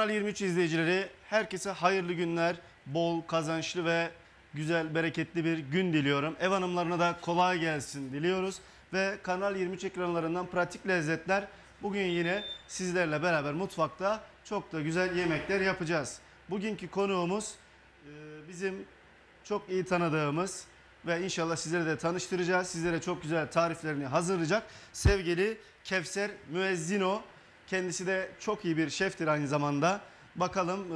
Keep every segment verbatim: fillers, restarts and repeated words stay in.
Kanal yirmi üç izleyicileri, herkese hayırlı günler, bol, kazançlı ve güzel, bereketli bir gün diliyorum. Ev hanımlarına da kolay gelsin diliyoruz. Ve Kanal yirmi üç ekranlarından Pratik Lezzetler bugün yine sizlerle beraber mutfakta çok da güzel yemekler yapacağız. Bugünkü konuğumuz bizim çok iyi tanıdığımız ve inşallah sizlere de tanıştıracağız. Sizlere çok güzel tariflerini hazırlayacak sevgili Kevser Müezzino. Kendisi de çok iyi bir şeftir aynı zamanda. Bakalım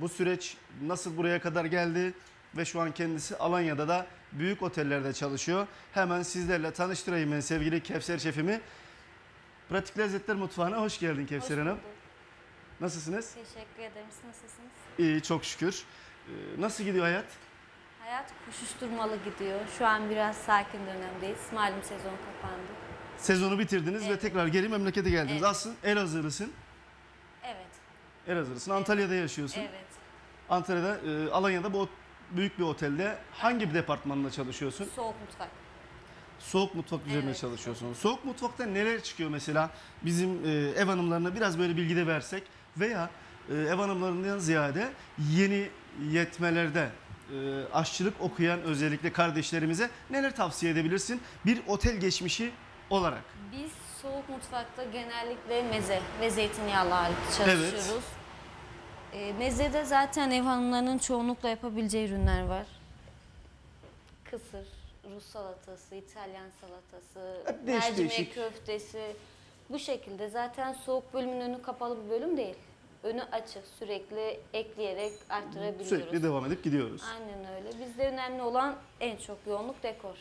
bu süreç nasıl buraya kadar geldi ve şu an kendisi Alanya'da da büyük otellerde çalışıyor. Hemen sizlerle tanıştırayım ben sevgili Kevser şefimi. Pratik Lezzetler Mutfağı'na hoş geldin Kevser Hanım. Nasılsınız? Teşekkür ederim. Nasılsınız? İyi, çok şükür. Nasıl gidiyor hayat? Hayat koşuşturmalı gidiyor. Şu an biraz sakin dönemdeyiz. Malum sezon kapandı. Sezonu bitirdiniz, evet. Ve tekrar geri memlekete geldiniz. Evet. Aslında Elazığlısın. Evet. Elazığlısın. Evet. Antalya'da yaşıyorsun. Evet. Antalya'da, Alanya'da bu büyük bir otelde hangi bir departmanla çalışıyorsun? Soğuk mutfak. Soğuk mutfak üzerine, evet, çalışıyorsun. Soğuk mutfakta neler çıkıyor mesela? Bizim ev hanımlarına biraz böyle bilgi de versek veya ev hanımlarından ziyade yeni yetmelerde aşçılık okuyan özellikle kardeşlerimize neler tavsiye edebilirsin? Bir otel geçmişi olarak. Biz soğuk mutfakta genellikle meze ve zeytinyağlı ağırlıklı çalışıyoruz. Evet. E, mezede zaten ev hanımlarının çoğunlukla yapabileceği ürünler var. Kısır, Rus salatası, İtalyan salatası, mercimek köftesi. Bu şekilde zaten soğuk bölümün önü kapalı bir bölüm değil. Önü açık, sürekli ekleyerek arttırabiliyoruz. Sürekli devam edip gidiyoruz. Aynen öyle. Bizde önemli olan en çok yoğunluk dekor,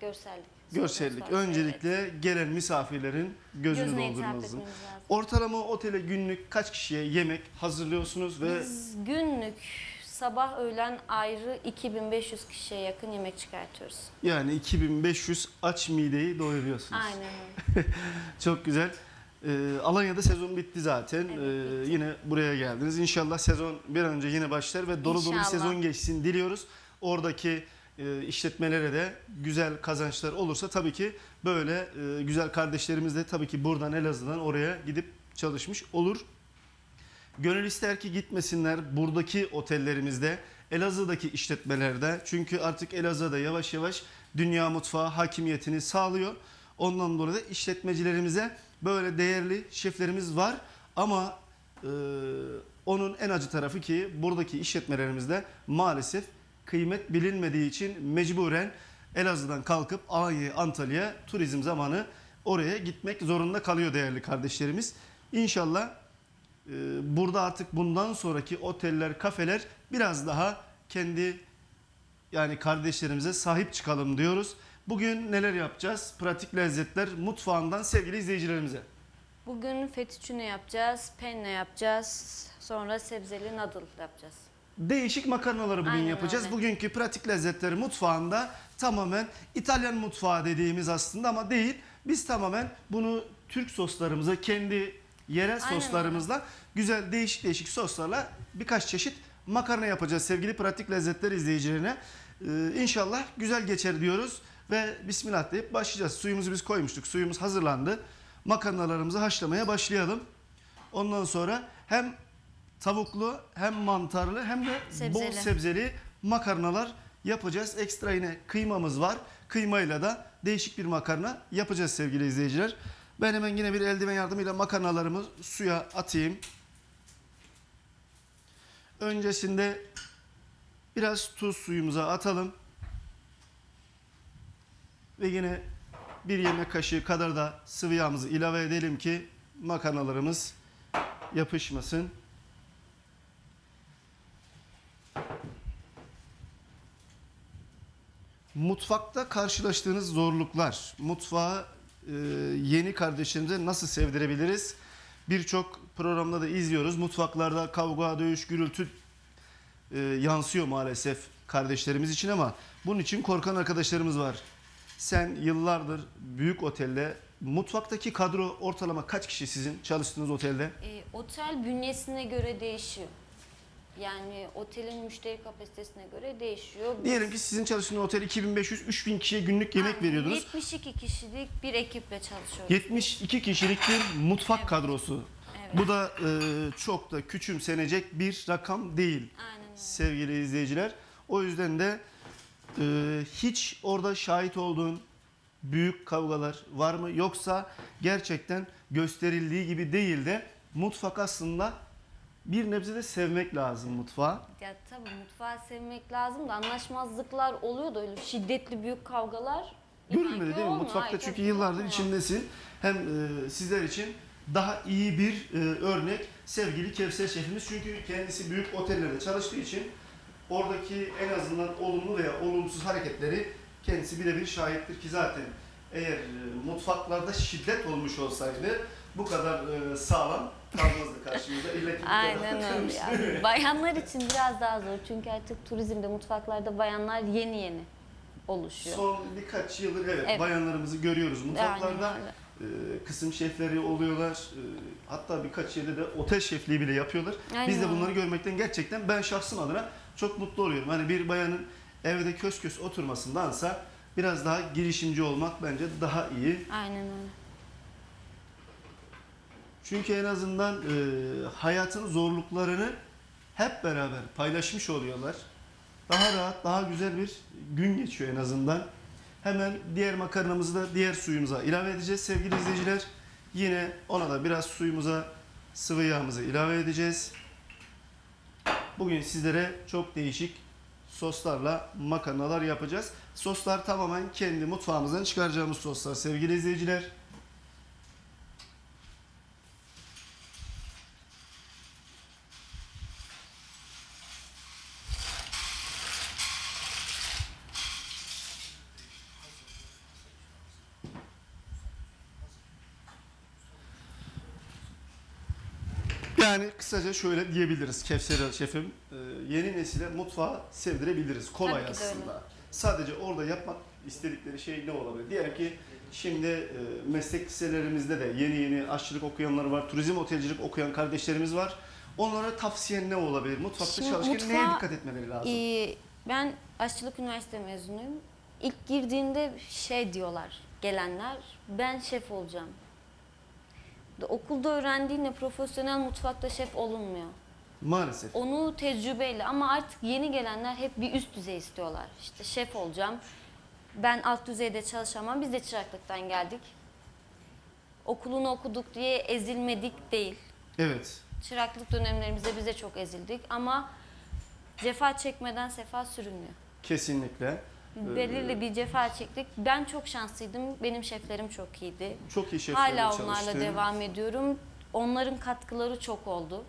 görsellik. Görsellik. Öncelikle, evet, gelen misafirlerin gözünü Gözüne doldurmanız lazım. Ortalama otele günlük kaç kişiye yemek hazırlıyorsunuz? Ve biz günlük sabah öğlen ayrı iki bin beş yüz kişiye yakın yemek çıkartıyoruz. Yani iki bin beş yüz aç mideyi doyuruyorsunuz. Aynen. Çok güzel. Ee, Alanya'da sezon bitti zaten. Evet, ee, bitti. Yine buraya geldiniz. İnşallah sezon bir an önce yine başlar ve dolu dolu sezon geçsin diliyoruz. Oradaki işletmelere de güzel kazançlar olursa tabii ki böyle güzel kardeşlerimiz de tabii ki buradan Elazığ'dan oraya gidip çalışmış olur. Gönül ister ki gitmesinler buradaki otellerimizde, Elazığ'daki işletmelerde. Çünkü artık Elazığ'da yavaş yavaş dünya mutfağı hakimiyetini sağlıyor. Ondan dolayı da işletmecilerimize böyle değerli şeflerimiz var ama e, onun en acı tarafı ki buradaki işletmelerimizde maalesef kıymet bilinmediği için mecburen Elazığ'dan kalkıp Alanya'ya, Antalya'ya turizm zamanı oraya gitmek zorunda kalıyor değerli kardeşlerimiz. İnşallah e, burada artık bundan sonraki oteller, kafeler biraz daha kendi yani kardeşlerimize sahip çıkalım diyoruz. Bugün neler yapacağız? Pratik Lezzetler Mutfağı'ndan sevgili izleyicilerimize. Bugün fettucine yapacağız, penne yapacağız, sonra sebzeli noodle yapacağız. Değişik makarnaları bugün, aynen, yapacağız. Öyle. Bugünkü Pratik Lezzetleri Mutfağı'nda tamamen İtalyan mutfağı dediğimiz aslında ama değil. Biz tamamen bunu Türk soslarımıza, kendi yerel, aynen, soslarımızla, öyle, güzel değişik değişik soslarla birkaç çeşit makarna yapacağız sevgili Pratik Lezzetler izleyicilerine. Ee, inşallah güzel geçer diyoruz ve bismillah deyip başlayacağız. Suyumuzu biz koymuştuk. Suyumuz hazırlandı. Makarnalarımızı haşlamaya başlayalım. Ondan sonra hem tavuklu hem mantarlı hem de sebzeli, bol sebzeli makarnalar yapacağız. Ekstra yine kıymamız var. Kıymayla da değişik bir makarna yapacağız sevgili izleyiciler. Ben hemen yine bir eldiven yardımıyla makarnalarımı suya atayım. Öncesinde biraz tuz suyumuza atalım. Ve yine bir yemek kaşığı kadar da sıvı yağımızı ilave edelim ki makarnalarımız yapışmasın. Mutfakta karşılaştığınız zorluklar, mutfağı e, yeni kardeşlerimize nasıl sevdirebiliriz? Birçok programda da izliyoruz. Mutfaklarda kavga, dövüş, gürültü e, yansıyor maalesef kardeşlerimiz için ama bunun için korkan arkadaşlarımız var. Sen yıllardır büyük otelde, mutfaktaki kadro ortalama kaç kişi sizin çalıştığınız otelde? E, otel bünyesine göre değişiyor. Yani otelin müşteri kapasitesine göre değişiyor. Diyelim ki sizin çalıştığınız otel iki bin beş yüz üç bin kişiye günlük yemek, aynen, veriyordunuz. yetmiş iki kişilik bir ekiple çalışıyoruz. yetmiş iki kişilik bir mutfak, evet, kadrosu. Bu da e, çok da küçümsenecek bir rakam değil. Aynen. Sevgili izleyiciler. O yüzden de e, hiç orada şahit olduğun büyük kavgalar var mı? Yoksa gerçekten gösterildiği gibi değil de mutfak aslında bir nebze de sevmek lazım mutfağı. Ya tabii mutfağı sevmek lazım da anlaşmazlıklar oluyor da öyle şiddetli büyük kavgalar. Görünmedi değil mi? Mutfakta ay, çünkü yıllardır olmuyor. İçindesin. Hem e, sizler için daha iyi bir e, örnek sevgili Kevser şefimiz. Çünkü kendisi büyük otellerde çalıştığı için oradaki en azından olumlu veya olumsuz hareketleri kendisi birebir şahittir ki zaten eğer e, mutfaklarda şiddet olmuş olsaydı bu kadar e, sağlam kalmazdı karşımıza. Aynen öyle. Yani. Bayanlar için biraz daha zor çünkü artık turizmde mutfaklarda bayanlar yeni yeni oluşuyor. Son birkaç yıldır evet, evet. bayanlarımızı görüyoruz mutfaklarda. E, kısım şefleri oluyorlar. E, hatta birkaç yerde de otel şefliği bile yapıyorlar. Aynen. Biz de bunları görmekten gerçekten ben şahsım adına çok mutlu oluyorum. Hani bir bayanın evde kös kös oturmasındansa biraz daha girişimci olmak bence daha iyi. Aynen öyle. Çünkü en azından e, hayatın zorluklarını hep beraber paylaşmış oluyorlar. Daha rahat, daha güzel bir gün geçiyor en azından. Hemen diğer makarnamızı da diğer suyumuza ilave edeceğiz sevgili izleyiciler. Yine ona da biraz suyumuza, sıvı yağımızı ilave edeceğiz. Bugün sizlere çok değişik soslarla makarnalar yapacağız. Soslar tamamen kendi mutfağımızdan çıkaracağımız soslar sevgili izleyiciler. Yani kısaca şöyle diyebiliriz Kevser şefim, yeni nesile mutfağı sevdirebiliriz. Kolay tabii aslında. Sadece orada yapmak istedikleri şey ne olabilir? Diyelim ki şimdi meslek liselerimizde de yeni yeni aşçılık okuyanlar var, turizm otelcilik okuyan kardeşlerimiz var. Onlara tavsiyen ne olabilir? Mutfakta şimdi çalışırken mutfağa, neye dikkat etmeleri lazım? E, ben aşçılık üniversite mezunuyum. İlk girdiğimde şey diyorlar gelenler, ben şef olacağım. Okulda öğrendiğinle profesyonel mutfakta şef olunmuyor. Maalesef. Onu tecrübeyle ama artık yeni gelenler hep bir üst düzey istiyorlar. İşte şef olacağım, ben alt düzeyde çalışamam, biz de çıraklıktan geldik. Okulunu okuduk diye ezilmedik değil. Evet. Çıraklık dönemlerimizde biz de çok ezildik ama cefa çekmeden sefa sürünmüyor. Kesinlikle. Belirli bir cefa çektik. Ben çok şanslıydım. Benim şeflerim çok iyiydi. Çok iyi şeflerle hala onlarla çalıştım. Devam ediyorum. Onların katkıları çok oldu.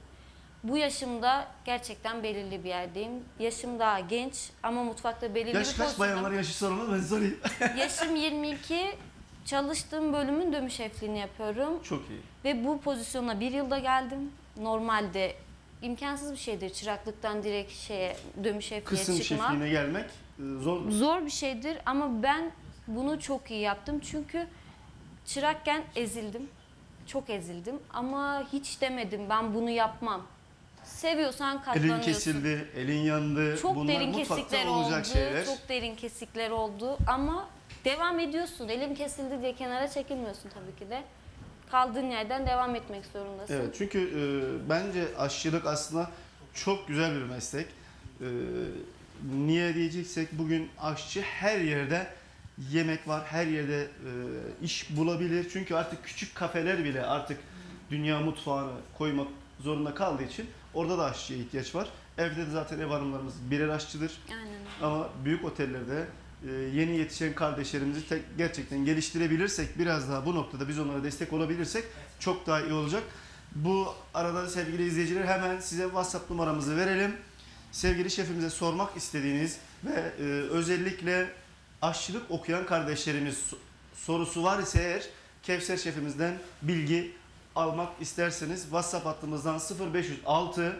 Bu yaşımda gerçekten belirli bir yerdeyim. Yaşım daha genç ama mutfakta belirli yaş bir pozisyonum. Yaş kaç bayanlara yaşı sorma ben sorayım. Yaşım yirmi iki. Çalıştığım bölümün dönüş şefliğini yapıyorum. Çok iyi. Ve bu pozisyona bir yılda geldim. Normalde imkansız bir şeydir. Çıraklıktan direkt şeye dönüş şefliğe çıkma. Kısım şefliğine gelmek. Zor mu? Zor bir şeydir ama ben bunu çok iyi yaptım çünkü çırakken ezildim, çok ezildim ama hiç demedim ben bunu yapmam. Seviyorsan katlanıyorsun. Elin kesildi, elin yandı. Çok bunlar derin kesikler oldu, şeyler. Çok derin kesikler oldu ama devam ediyorsun. Elim kesildi diye kenara çekilmiyorsun tabii ki de. Kaldığın yerden devam etmek zorundasın. Evet, çünkü e, bence aşçılık aslında çok güzel bir meslek. E, Niye diyeceksek bugün aşçı her yerde yemek var, her yerde e, iş bulabilir. Çünkü artık küçük kafeler bile artık dünya mutfağını koymak zorunda kaldığı için orada da aşçıya ihtiyaç var. Evde de zaten ev hanımlarımız birer aşçıdır. Aynen. Ama büyük otellerde e, yeni yetişen kardeşlerimizi tek, gerçekten geliştirebilirsek, biraz daha bu noktada biz onlara destek olabilirsek çok daha iyi olacak. Bu arada sevgili izleyiciler hemen size WhatsApp numaramızı verelim. Sevgili şefimize sormak istediğiniz ve e, özellikle aşçılık okuyan kardeşlerimiz sorusu var ise eğer Kevser şefimizden bilgi almak isterseniz WhatsApp hattımızdan sıfır beş yüz altı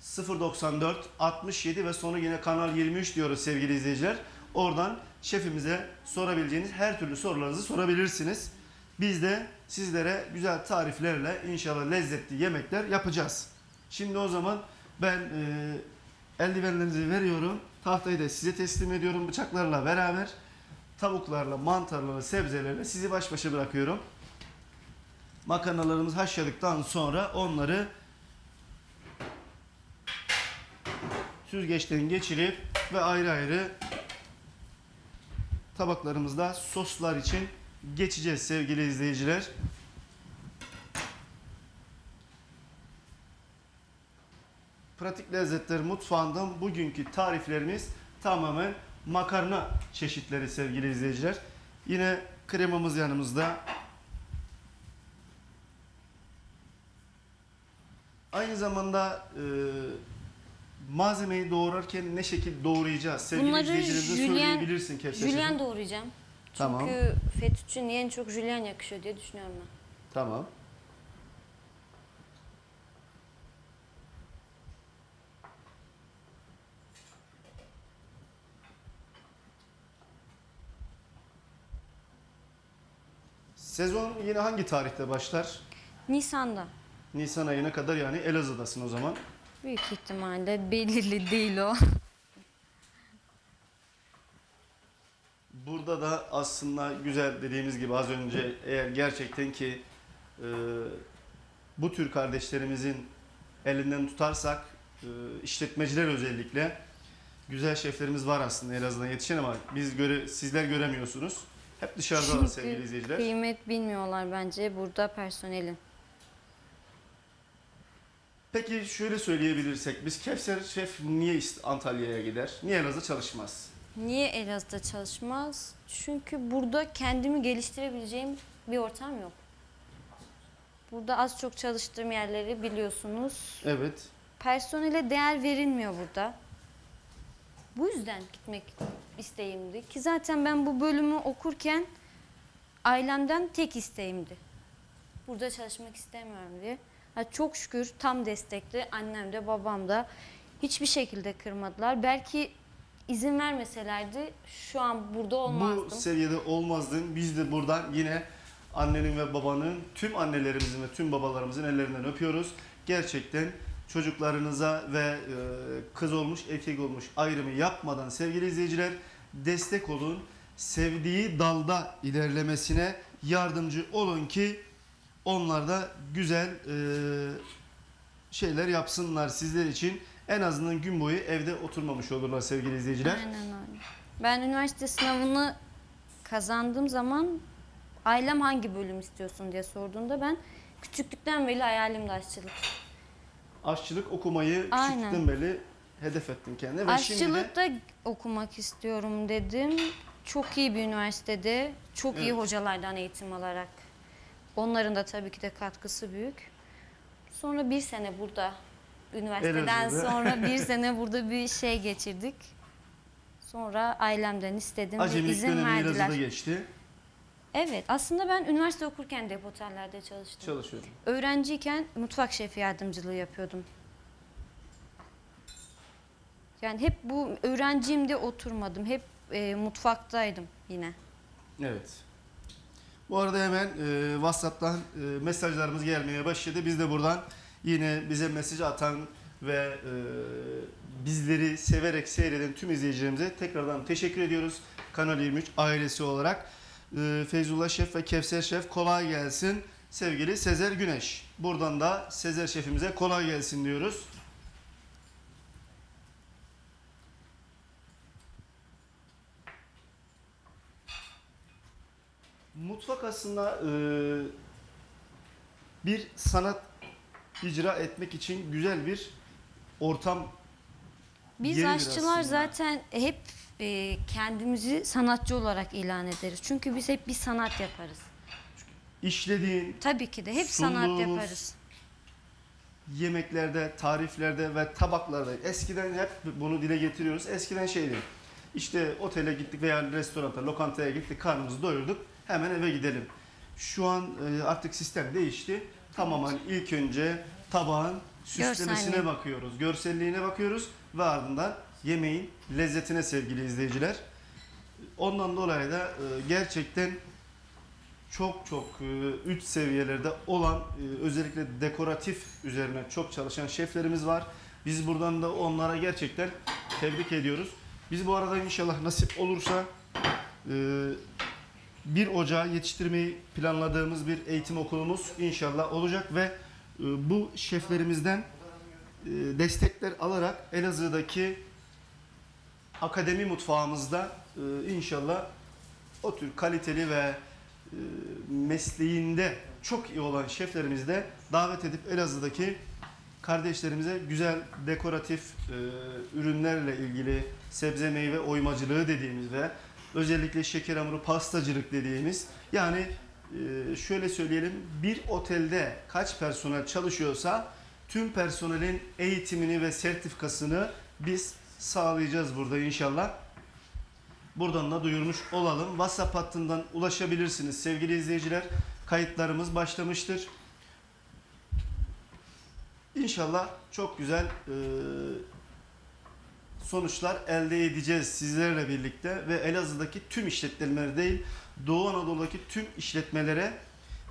sıfır doksan dört altmış yedi ve sonu yine Kanal yirmi üç diyoruz sevgili izleyiciler. Oradan şefimize sorabileceğiniz her türlü sorularınızı sorabilirsiniz. Biz de sizlere güzel tariflerle inşallah lezzetli yemekler yapacağız. Şimdi o zaman ben... E, eldivenlerinizi veriyorum. Tahtayı da size teslim ediyorum. Bıçaklarla beraber tavuklarla, mantarlarla, sebzelerle sizi baş başa bırakıyorum. Makarnalarımızı haşladıktan sonra onları süzgeçten geçirip ve ayrı ayrı tabaklarımızda soslar için geçeceğiz sevgili izleyiciler. Pratik Lezzetler Mutfağı'ndan bugünkü tariflerimiz tamamen makarna çeşitleri sevgili izleyiciler. Yine kremamız yanımızda. Aynı zamanda e, malzemeyi doğrarken ne şekilde doğrayacağız sevgili bunları izleyicilerimize jülyen, söyleyebilirsin Kevser. Jülyen doğrayacağım. Çünkü tamam. Fettucine en çok jülyen yakışıyor diye düşünüyorum ben. Tamam. Sezon yine hangi tarihte başlar? Nisan'da. Nisan ayına kadar yani Elazığ'dasın o zaman. Büyük ihtimalle belirli değil o. Burada da aslında güzel dediğimiz gibi az önce eğer gerçekten ki e, bu tür kardeşlerimizin elinden tutarsak e, işletmeciler özellikle güzel şeflerimiz var aslında Elazığ'dan yetişen ama biz göre, sizler göremiyorsunuz. Hep dışarıda sevgili izleyiciler. Kıymet bilmiyorlar bence burada personelin. Peki şöyle söyleyebilirsek biz Kevser Şef niye Antalya'ya gider? Niye Elazığ'da çalışmaz? Niye Elazığ'da çalışmaz? Çünkü burada kendimi geliştirebileceğim bir ortam yok. Burada az çok çalıştığım yerleri biliyorsunuz. Evet. Personele değer verilmiyor burada. Bu yüzden gitmek isteğimdi ki zaten ben bu bölümü okurken ailemden tek isteğimdi. Burada çalışmak istemiyorum diye. Yani çok şükür tam destekli annem de babam da hiçbir şekilde kırmadılar. Belki izin vermeselerdi şu an burada olmazdım. Bu seviyede olmazdın. Biz de buradan yine annenin ve babanın, tüm annelerimizin ve tüm babalarımızın ellerinden öpüyoruz. Gerçekten çocuklarınıza ve kız olmuş, erkek olmuş ayrımı yapmadan sevgili izleyiciler destek olun. Sevdiği dalda ilerlemesine yardımcı olun ki onlar da güzel şeyler yapsınlar sizler için. En azından gün boyu evde oturmamış olurlar sevgili izleyiciler. Aynen öyle. Ben üniversite sınavını kazandığım zaman ailem hangi bölüm istiyorsun diye sorduğunda ben küçüklükten beri hayalimdi aşçılık. Aşçılık okumayı küçüklükten beri hedef ettin kendine. Aşçılık da okumak istiyorum dedim. Çok iyi bir üniversitede, çok evet. iyi hocalardan eğitim alarak. Onların da tabii ki de katkısı büyük. Sonra bir sene burada, üniversiteden sonra bir sene burada bir şey geçirdik. Sonra ailemden istedim ve izin verdiler. Acemilik geçti. Evet, aslında ben üniversite okurken de oteller'de çalıştım. Çalışıyordum. Öğrenciyken mutfak şefi yardımcılığı yapıyordum. Yani hep bu öğrencimde oturmadım, hep e, mutfaktaydım yine. Evet. Bu arada hemen e, WhatsApp'tan e, mesajlarımız gelmeye başladı. Biz de buradan yine bize mesaj atan ve e, bizleri severek seyreden tüm izleyicilerimize tekrardan teşekkür ediyoruz. Kanal yirmi üç ailesi olarak. Feyzullah Şef ve Kevser Şef kolay gelsin sevgili Sezer Güneş. Buradan da Sezer Şef'imize kolay gelsin diyoruz. Mutfak aslında e, bir sanat icra etmek için güzel bir ortam. Biz aşçılar aslında. Zaten hep kendimizi sanatçı olarak ilan ederiz. Çünkü biz hep bir sanat yaparız. İşlediğin, tabii ki de hep sanat yaparız. Yemeklerde, tariflerde ve tabaklarda. Eskiden hep bunu dile getiriyoruz. Eskiden şeydi. İşte otele gittik veya restoranta, lokantaya gittik, karnımızı doyurduk. Hemen eve gidelim. Şu an artık sistem değişti. Tamamen ilk önce tabağın süslemesine Görselliği. bakıyoruz. Görselliğine bakıyoruz ve ardından yemeğin lezzetine sevgili izleyiciler. Ondan dolayı da gerçekten çok çok üç seviyelerde olan özellikle dekoratif üzerine çok çalışan şeflerimiz var. Biz buradan da onlara gerçekten tebrik ediyoruz. Biz bu arada inşallah nasip olursa bir Ocağı yetiştirmeyi planladığımız bir eğitim okulumuz inşallah olacak ve bu şeflerimizden destekler alarak Elazığ'daki akademi mutfağımızda inşallah o tür kaliteli ve mesleğinde çok iyi olan şeflerimizi de davet edip Elazığ'daki kardeşlerimize güzel dekoratif ürünlerle ilgili sebze meyve oymacılığı dediğimiz ve özellikle şeker hamuru pastacılık dediğimiz, yani şöyle söyleyelim, bir otelde kaç personel çalışıyorsa tüm personelin eğitimini ve sertifikasını biz sağlayacağız burada inşallah. Buradan da duyurmuş olalım. WhatsApp hattından ulaşabilirsiniz sevgili izleyiciler. Kayıtlarımız başlamıştır. İnşallah çok güzel sonuçlar elde edeceğiz sizlerle birlikte ve Elazığ'daki tüm işletmeler değil, Doğu Anadolu'daki tüm işletmelere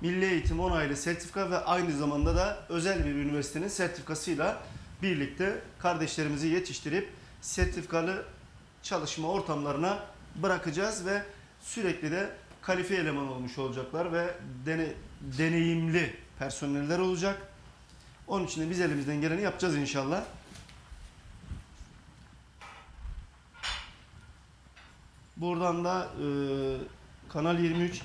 Milli Eğitim Onaylı Sertifika ve aynı zamanda da özel bir üniversitenin sertifikasıyla birlikte kardeşlerimizi yetiştirip sertifikalı çalışma ortamlarına bırakacağız ve sürekli de kalifiye eleman olmuş olacaklar ve dene, deneyimli personeller olacak. Onun için de biz elimizden geleni yapacağız inşallah. Buradan da e, Kanal yirmi üç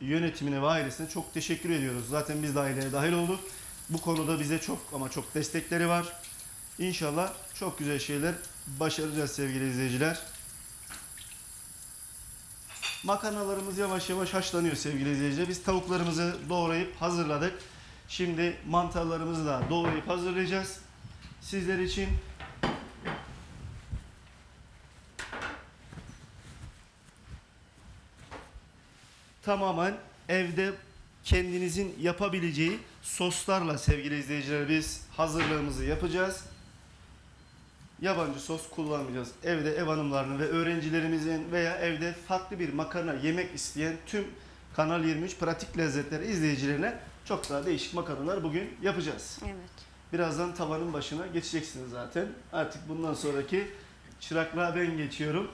yönetimine ve ailesine çok teşekkür ediyoruz. Zaten biz de aileye dahil olduk. Bu konuda bize çok ama çok destekleri var. İnşallah çok güzel şeyler başaracağız sevgili izleyiciler. Makarnalarımız yavaş yavaş haşlanıyor sevgili izleyiciler. Biz tavuklarımızı doğrayıp hazırladık. Şimdi mantarlarımızı da doğrayıp hazırlayacağız sizler için. Tamamen evde kendinizin yapabileceği soslarla sevgili izleyiciler biz hazırlığımızı yapacağız. Yabancı sos kullanmayacağız. Evde ev hanımlarının ve öğrencilerimizin veya evde farklı bir makarna yemek isteyen tüm Kanal yirmi üç Pratik Lezzetler izleyicilerine çok daha değişik makarnalar bugün yapacağız. Evet. Birazdan tavanın başına geçeceksiniz zaten. Artık bundan sonraki çıraklığa ben geçiyorum.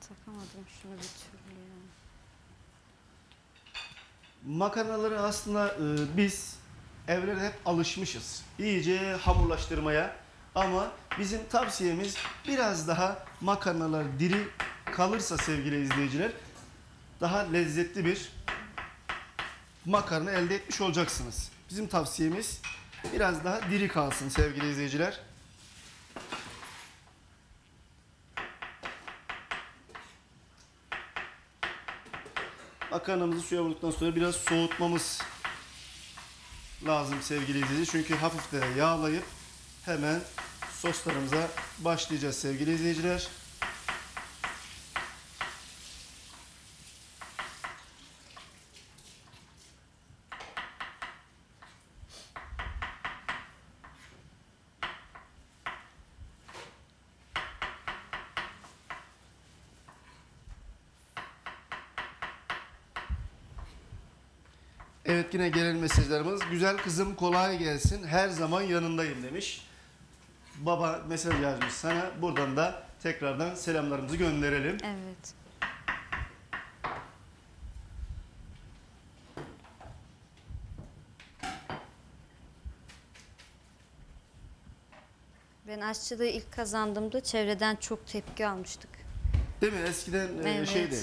Takamadım şunu bir türlü ya. Makarnaları aslında e, biz evlere hep alışmışız. İyice hamurlaştırmaya. Ama bizim tavsiyemiz biraz daha makarnalar diri kalırsa sevgili izleyiciler daha lezzetli bir makarna elde etmiş olacaksınız. Bizim tavsiyemiz biraz daha diri kalsın sevgili izleyiciler. Makarnamızı suya vurduktan sonra biraz soğutmamız lazım sevgili izleyiciler. Çünkü hafif de yağlayıp hemen soslarımıza başlayacağız sevgili izleyiciler. Evet, yine gelen mesajlarımız. Güzel kızım kolay gelsin. Her zaman yanındayım demiş. Baba mesaj yazmış sana. Buradan da tekrardan selamlarımızı gönderelim. Evet. Ben aşçılığı ilk kazandığımda çevreden çok tepki almıştık. Değil mi? Eskiden evet. Şeydi.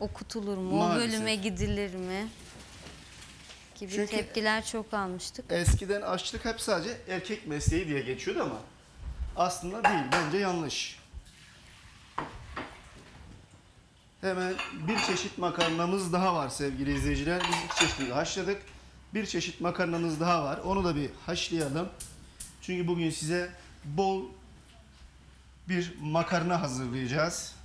Okutulur mu? Maalesef. O bölüme gidilir mi? Gibi çünkü tepkiler çok almıştık. Eskiden aşçılık hep sadece erkek mesleği diye geçiyordu ama aslında değil. Bence yanlış. Hemen bir çeşit makarnamız daha var sevgili izleyiciler. Biz iki çeşitini haşladık. Bir çeşit makarnamız daha var. Onu da bir haşlayalım. Çünkü bugün size bol bir makarna hazırlayacağız.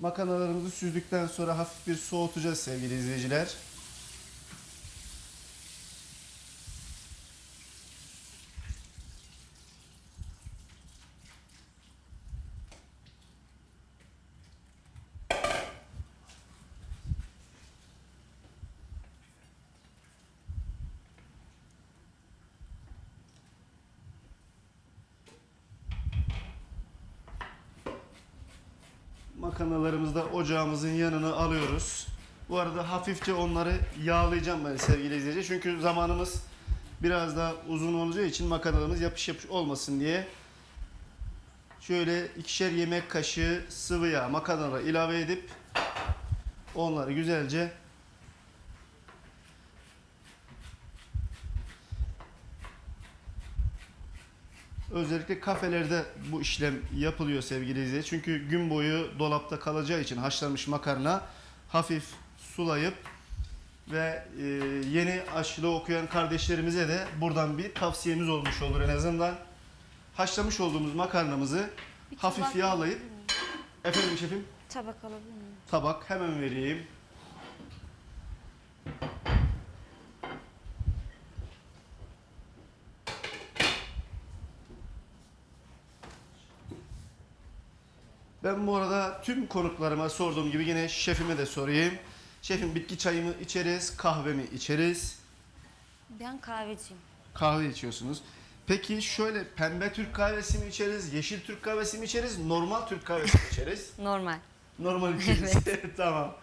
Makarnalarımızı süzdükten sonra hafif bir soğutacağız sevgili izleyiciler. makarnalarımızı da ocağımızın yanına alıyoruz. Bu arada hafifçe onları yağlayacağım ben sevgili izleyici. Çünkü zamanımız biraz daha uzun olacağı için makarnalarımız yapış yapış olmasın diye şöyle ikişer yemek kaşığı sıvı yağ makarnalara ilave edip onları güzelce özellikle kafelerde bu işlem yapılıyor sevgili izleyiciler. Çünkü gün boyu dolapta kalacağı için haşlanmış makarna hafif sulayıp ve e, yeni aşçılığı okuyan kardeşlerimize de buradan bir tavsiyemiz olmuş olur en azından. Haşlamış olduğumuz makarnamızı bir hafif yağlayıp... Efendim şefim? Tabak alabilir miyim? Tabak hemen vereyim. Ben bu arada tüm konuklarıma sorduğum gibi yine şefime de sorayım. Şefim, bitki çayımı içeriz, kahvemi içeriz. Ben kahveciyim. Kahve içiyorsunuz. Peki şöyle pembe Türk kahvesi mi içeriz, yeşil Türk kahvesi mi içeriz, normal Türk kahvesi mi içeriz? Normal. Normal içeriz. Tamam.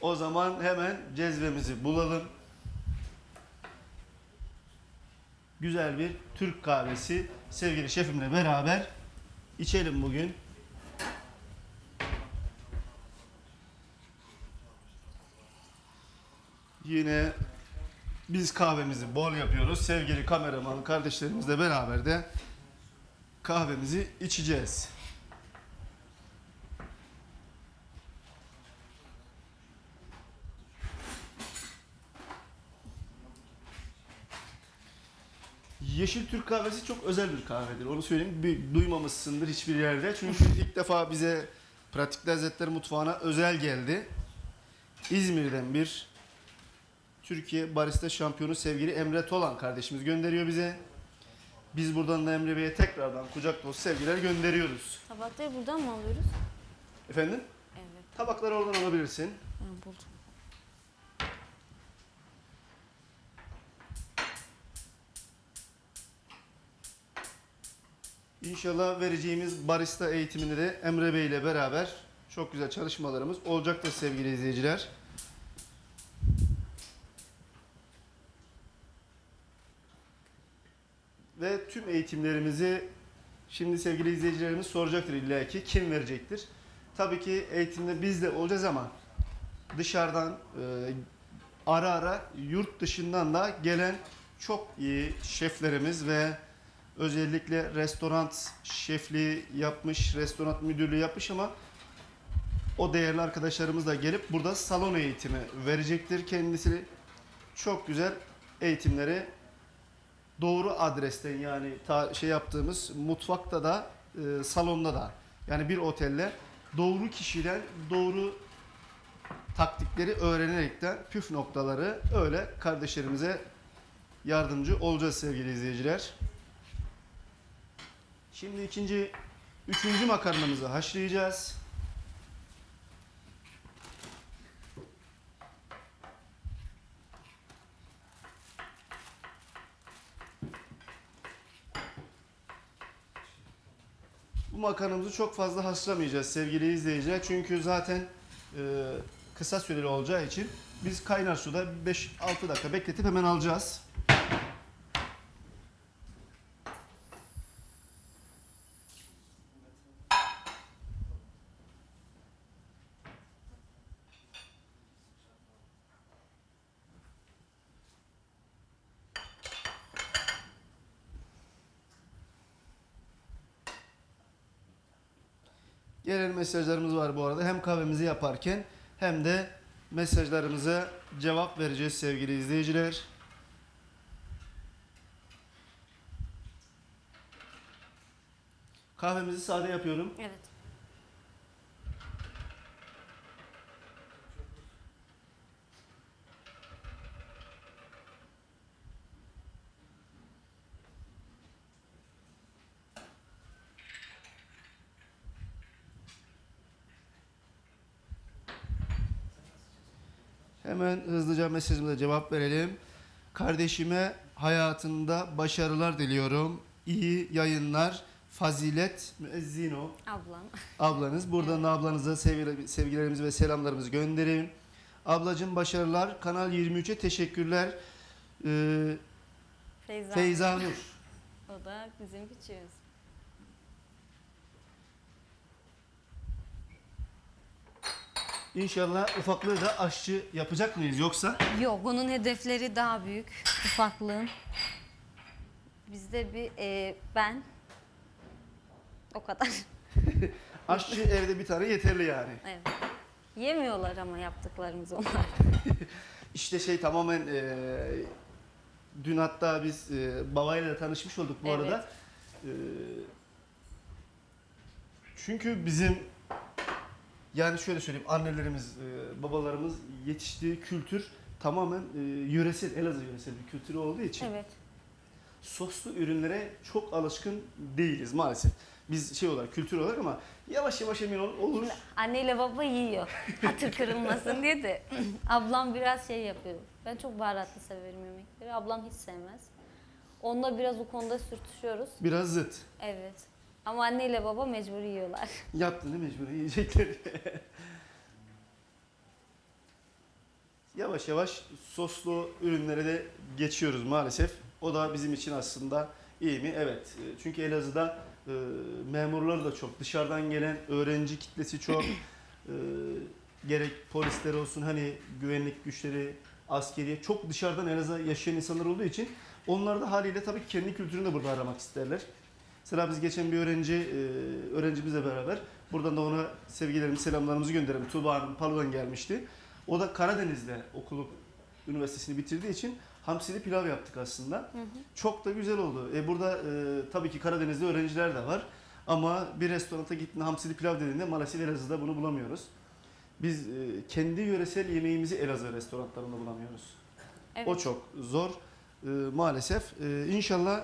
O zaman hemen cezvemizi bulalım. Güzel bir Türk kahvesi sevgili şefimle beraber içelim bugün. Yine biz kahvemizi bol yapıyoruz. Sevgili kameraman kardeşlerimizle beraber de kahvemizi içeceğiz. Yeşil Türk kahvesi çok özel bir kahvedir. Onu söyleyeyim. Bir duymamışsındır hiçbir yerde. Çünkü ilk defa bize Pratik Lezzetler Mutfağı'na özel geldi. İzmir'den bir Türkiye Barista Şampiyonu sevgili Emre Tolan kardeşimiz gönderiyor bize. Biz buradan da Emre Bey'e tekrardan kucak dolusu sevgiler gönderiyoruz. Tabakları buradan mı alıyoruz? Efendim? Evet. Tabakları oradan alabilirsin. Ben buldum. İnşallah vereceğimiz barista eğitiminde de Emre Bey ile beraber çok güzel çalışmalarımız olacaktır sevgili izleyiciler. Ve tüm eğitimlerimizi şimdi sevgili izleyicilerimiz soracaktır illa ki kim verecektir. Tabii ki eğitimde biz de olacağız ama dışarıdan e, ara ara yurt dışından da gelen çok iyi şeflerimiz ve özellikle restoran şefliği yapmış, restoran müdürlüğü yapmış ama o değerli arkadaşlarımız da gelip burada salon eğitimi verecektir kendisi. Çok güzel eğitimleri doğru adresten yani ta şey yaptığımız mutfakta da e, salonda da yani bir otelle doğru kişiden doğru taktikleri öğrenerekten püf noktaları öyle kardeşlerimize yardımcı olacağız sevgili izleyiciler. Şimdi ikinci, üçüncü makarnamızı haşlayacağız. Bu makarnamızı çok fazla haşlamayacağız sevgili izleyiciler. Çünkü zaten e, kısa süreli olacağı için biz kaynar suda beş altı dakika bekletip hemen alacağız. Gelen mesajlarımız var bu arada. Hem kahvemizi yaparken hem de mesajlarımıza cevap vereceğiz sevgili izleyiciler. Kahvemizi sade yapıyorum. Evet. Hemen hızlıca mesajımıza cevap verelim. Kardeşime hayatında başarılar diliyorum. İyi yayınlar. Fazilet Müezzino. Ablam. Ablanız. Buradan evet. ablanıza sevgili, sevgilerimizi ve selamlarımızı gönderin. Ablacığım başarılar. Kanal yirmi üç'e teşekkürler. Ee, Feyza. Feyza Nur. O da bizim küçüğümüz. İnşallah ufaklığı da aşçı yapacak mıyız yoksa? Yok, onun hedefleri daha büyük ufaklığın. Bizde bir e, ben o kadar. Aşçı evde bir tane yeterli yani. Evet. Yemiyorlar ama yaptıklarımız onlar. İşte şey tamamen e, dün hatta biz e, babayla da tanışmış olduk bu evet. arada. E, çünkü bizim yani şöyle söyleyeyim, annelerimiz, e, babalarımız yetiştiği kültür tamamen e, yöresel, Elazığ yöresel bir kültürü olduğu için evet. soslu ürünlere çok alışkın değiliz maalesef. Biz şey olarak, kültür olarak ama yavaş yavaş emin ol, olur. Şimdi anneyle baba yiyor, hatır kırılmasın diye de ablam biraz şey yapıyor. Ben çok baharatlı severim yemekleri, ablam hiç sevmez. Onunla biraz o konuda sürtüşüyoruz. Biraz zıt. Evet. Ama anneyle baba mecbur yiyorlar. Yaptığını mecbur yiyecekler. Yavaş yavaş soslu ürünlere de geçiyoruz maalesef. O da bizim için aslında iyi mi? Evet. Çünkü Elazığ'da e, memurlar da çok. Dışarıdan gelen öğrenci kitlesi çok. e, gerek polisler olsun, hani güvenlik güçleri, askeriye. Çok dışarıdan Elazığ'a yaşayan insanlar olduğu için onlar da haliyle tabii ki kendi kültürünü de burada aramak isterler. Mesela biz geçen bir öğrenci, öğrencimizle beraber, buradan da ona sevgilerimizi, selamlarımızı gönderelim. Tuğba Hanım Palo'dan gelmişti. O da Karadeniz'de okulu, üniversitesini bitirdiği için hamsili pilav yaptık aslında. Hı hı. Çok da güzel oldu. E burada e, tabii ki Karadeniz'de öğrenciler de var. Ama bir restoranta gittiğinde hamsili pilav dediğinde maalesef Elazığ'da bunu bulamıyoruz. Biz e, kendi yöresel yemeğimizi Elazığ restoranlarında bulamıyoruz. Evet. O çok zor e, maalesef. E, inşallah...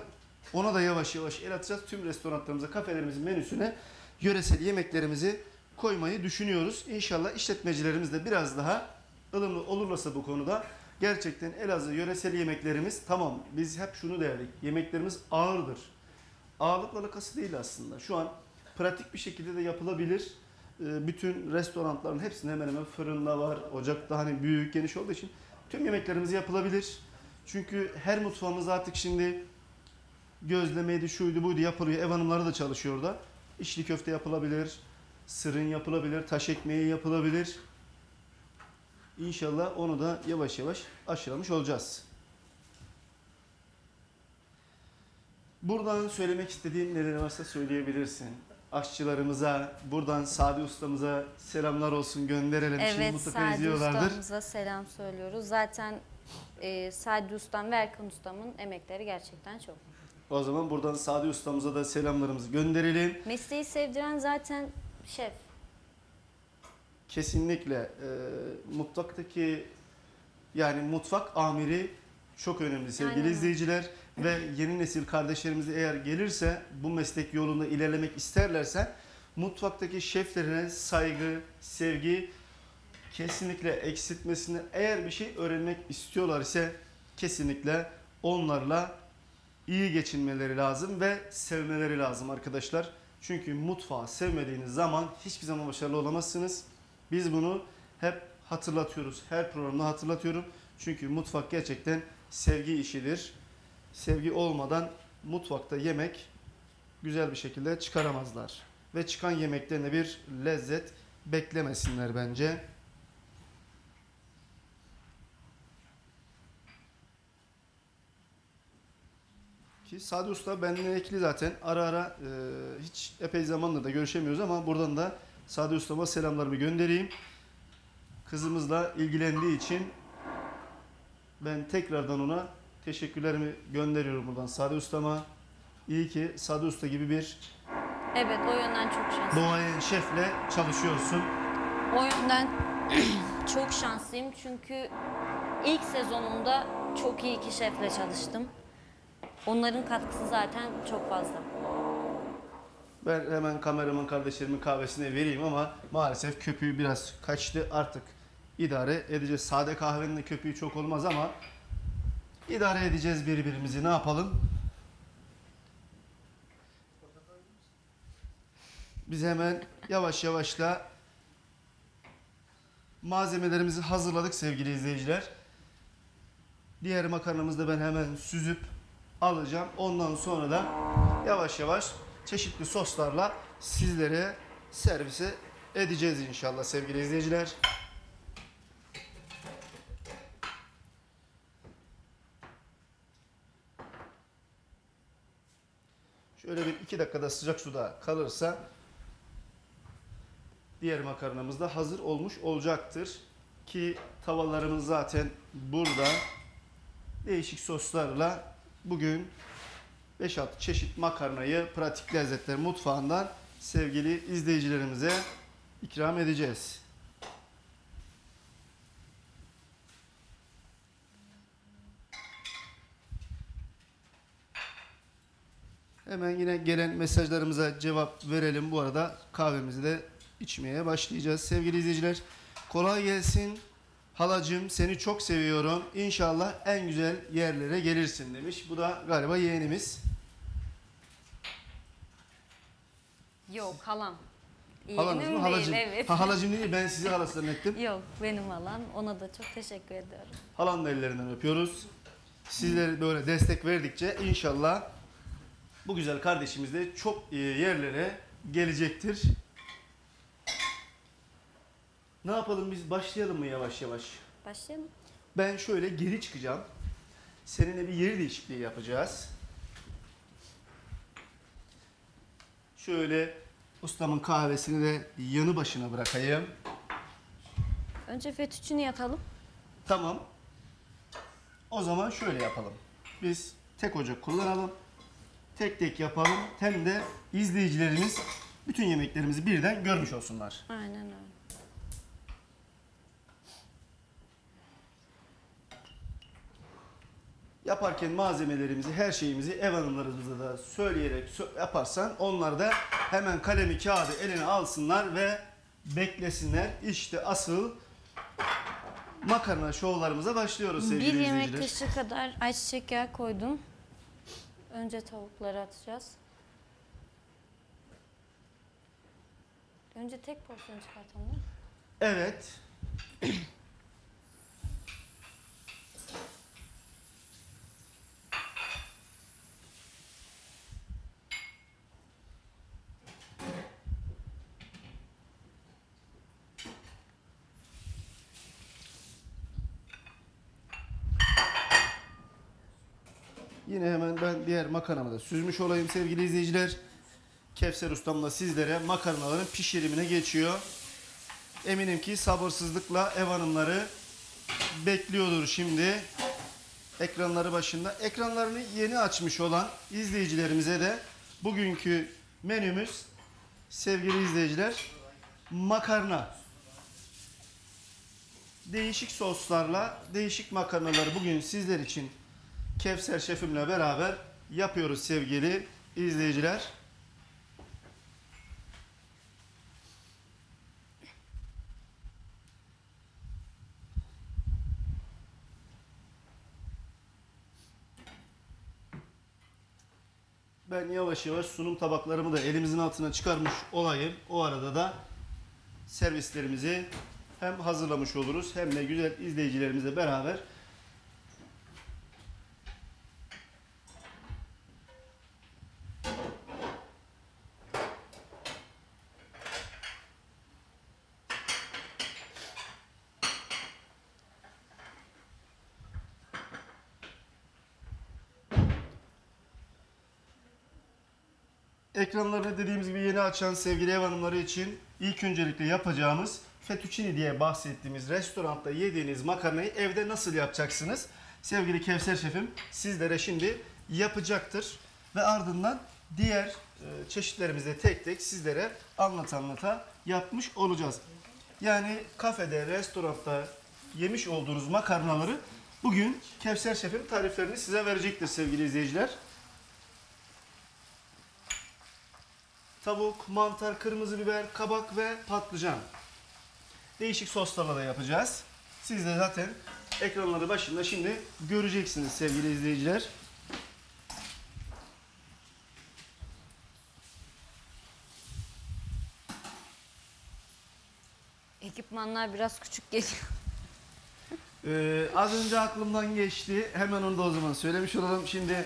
Ona da yavaş yavaş el atacağız. Tüm restoranlarımıza, kafelerimizin menüsüne yöresel yemeklerimizi koymayı düşünüyoruz. İnşallah işletmecilerimiz de biraz daha ılımlı olurlarsa bu konuda. Gerçekten Elazığ yöresel yemeklerimiz, tamam biz hep şunu derdik, yemeklerimiz ağırdır. Ağırlıkla alakası değil aslında. Şu an pratik bir şekilde de yapılabilir. Bütün restoranların hepsinde hemen hemen fırında var, ocakta, hani büyük geniş olduğu için tüm yemeklerimiz yapılabilir. Çünkü her mutfağımız artık şimdi... Gözlemeydi, şuydu, buydu yapılıyor. Ev hanımları da çalışıyor da. İçli köfte yapılabilir, sırın yapılabilir, taş ekmeği yapılabilir. İnşallah onu da yavaş yavaş aşılamış olacağız. Buradan söylemek istediğin neler varsa söyleyebilirsin. Aşçılarımıza, buradan Sadi Usta'mıza selamlar olsun, gönderelim. Evet, şimdi mutlaka izliyorlardır. Sadi Usta'mıza selam söylüyoruz. Zaten e, Sadi Usta'm ve Erkan Usta'mın emekleri gerçekten çok. O zaman buradan Sadi Usta'mıza da selamlarımızı gönderelim. Mesleği sevdiren zaten şef. Kesinlikle. E, mutfaktaki yani mutfak amiri çok önemli sevgili aynen. izleyiciler. Ve yeni nesil kardeşlerimiz eğer gelirse bu meslek yolunda ilerlemek isterlerse mutfaktaki şeflerine saygı, sevgi kesinlikle eksiltmesini, eğer bir şey öğrenmek istiyorlar ise kesinlikle onlarla İyi geçinmeleri lazım ve sevmeleri lazım arkadaşlar. Çünkü mutfağı sevmediğiniz zaman hiçbir zaman başarılı olamazsınız. Biz bunu hep hatırlatıyoruz. Her programda hatırlatıyorum. Çünkü mutfak gerçekten sevgi işidir. Sevgi olmadan mutfakta yemek güzel bir şekilde çıkaramazlar. Ve çıkan yemeklerine bir lezzet beklemesinler bence. Sadi Usta benimle ekli zaten ara ara e, hiç epey zamandır da görüşemiyoruz ama buradan da Sadi Usta'ma selamlarımı göndereyim. Kızımızla ilgilendiği için ben tekrardan ona teşekkürlerimi gönderiyorum buradan Sadi Usta'ma. İyi ki Sadi Usta gibi bir evet, o yönden çok şanslı. Doğayan şefle çalışıyorsun. O yönden çok şanslıyım çünkü ilk sezonumda çok iyi ki şefle çalıştım. Onların katkısı zaten çok fazla. Ben hemen kameraman kardeşlerimin kahvesine vereyim ama maalesef köpüğü biraz kaçtı. Artık idare edeceğiz. Sade kahvenin de köpüğü çok olmaz ama idare edeceğiz birbirimizi. Ne yapalım? Biz hemen yavaş yavaş da malzemelerimizi hazırladık sevgili izleyiciler. Diğer makarnamızı da ben hemen süzüp alacağım. Ondan sonra da yavaş yavaş çeşitli soslarla sizlere servise edeceğiz inşallah sevgili izleyiciler. Şöyle bir iki dakikada sıcak suda kalırsa diğer makarnamız da hazır olmuş olacaktır. Ki tavalarımız zaten burada. Değişik soslarla bugün beş altı çeşit makarnayı Pratik Lezzetler Mutfağı'ndan sevgili izleyicilerimize ikram edeceğiz. Hemen yine gelen mesajlarımıza cevap verelim. Bu arada kahvemizi de içmeye başlayacağız. Sevgili izleyiciler, kolay gelsin. Halacığım, seni çok seviyorum. İnşallah en güzel yerlere gelirsin demiş. Bu da galiba yeğenimiz. Yok, halam. Halanız mı? Halacığım. Evet. Ha, halacığım değil, ben sizi halası zannettim. Yok, benim halam. Ona da çok teşekkür ediyorum. Halanın ellerinden öpüyoruz. Sizlere böyle destek verdikçe inşallah bu güzel kardeşimiz de çok iyi yerlere gelecektir. Ne yapalım, biz başlayalım mı yavaş yavaş? Başlayalım. Ben şöyle geri çıkacağım. Seninle bir yer değişikliği yapacağız. Şöyle ustamın kahvesini de yanı başına bırakayım. Önce fettucine yapalım. Tamam. O zaman şöyle yapalım. Biz tek ocak kullanalım. Tek tek yapalım. Hem de izleyicilerimiz bütün yemeklerimizi birden görmüş olsunlar. Aynen öyle. Yaparken malzemelerimizi, her şeyimizi ev hanımlarımıza da söyleyerek yaparsan onlar da hemen kalemi, kağıdı eline alsınlar ve beklesinler. İşte asıl makarna şovlarımıza başlıyoruz sevgili izleyiciler. Bir yemek kaşığı kadar ayçiçek yağı koydum. Önce tavukları atacağız. Önce tek porsiyon çıkartalım. Evet. Yine hemen ben diğer makarnamı da süzmüş olayım sevgili izleyiciler. Kevser Ustam'la sizlere makarnaların pişirimine geçiyor. Eminim ki sabırsızlıkla ev hanımları bekliyordur şimdi. Ekranları başında. Ekranlarını yeni açmış olan izleyicilerimize de bugünkü menümüz sevgili izleyiciler makarna. Değişik soslarla değişik makarnaları bugün sizler için Kevser şefimle beraber yapıyoruz sevgili izleyiciler. Ben yavaş yavaş sunum tabaklarımı da elimizin altına çıkarmış olayım. O arada da servislerimizi hem hazırlamış oluruz hem de güzel izleyicilerimizle beraber ekranlarını dediğimiz gibi yeni açan sevgili ev hanımları için ilk öncelikle yapacağımız fettuccine diye bahsettiğimiz restoranda yediğiniz makarnayı evde nasıl yapacaksınız? Sevgili Kevser şefim sizlere şimdi yapacaktır ve ardından diğer çeşitlerimizi tek tek sizlere anlat anlata yapmış olacağız. Yani kafede, restoranda yemiş olduğunuz makarnaları bugün Kevser şefim tariflerini size verecektir sevgili izleyiciler. Tavuk, mantar, kırmızı biber, kabak ve patlıcan. Değişik soslarla da yapacağız. Siz de zaten ekranları başında şimdi göreceksiniz sevgili izleyiciler. ekipmanlar biraz küçük geliyor. Ee, az önce aklımdan geçti. Hemen onu da o zaman söylemiş olalım. Şimdi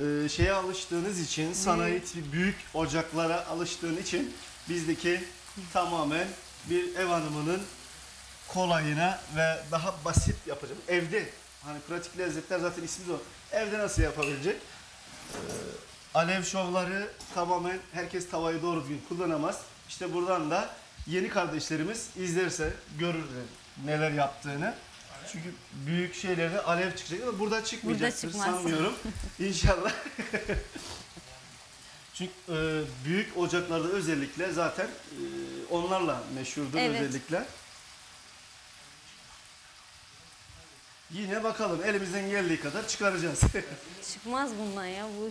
evet. e, şeye alıştığınız için, sanayi tipi büyük ocaklara alıştığın için bizdeki tamamen bir ev hanımının kolayına ve daha basit yapacağım. Evde hani pratik lezzetler zaten ismi o. Evde nasıl yapabilecek? Ee, alev şovları tamamen herkes tavayı doğru düzgün kullanamaz. İşte buradan da yeni kardeşlerimiz izlerse görür neler yaptığını. Çünkü büyük şeylerde alev çıkacak ama burada çıkmayacaktır burada sanmıyorum. İnşallah. Çünkü e, büyük ocaklarda özellikle zaten e, onlarla meşhurdur evet. özellikle. Yine bakalım elimizden geldiği kadar çıkaracağız. Çıkmaz bundan ya bu.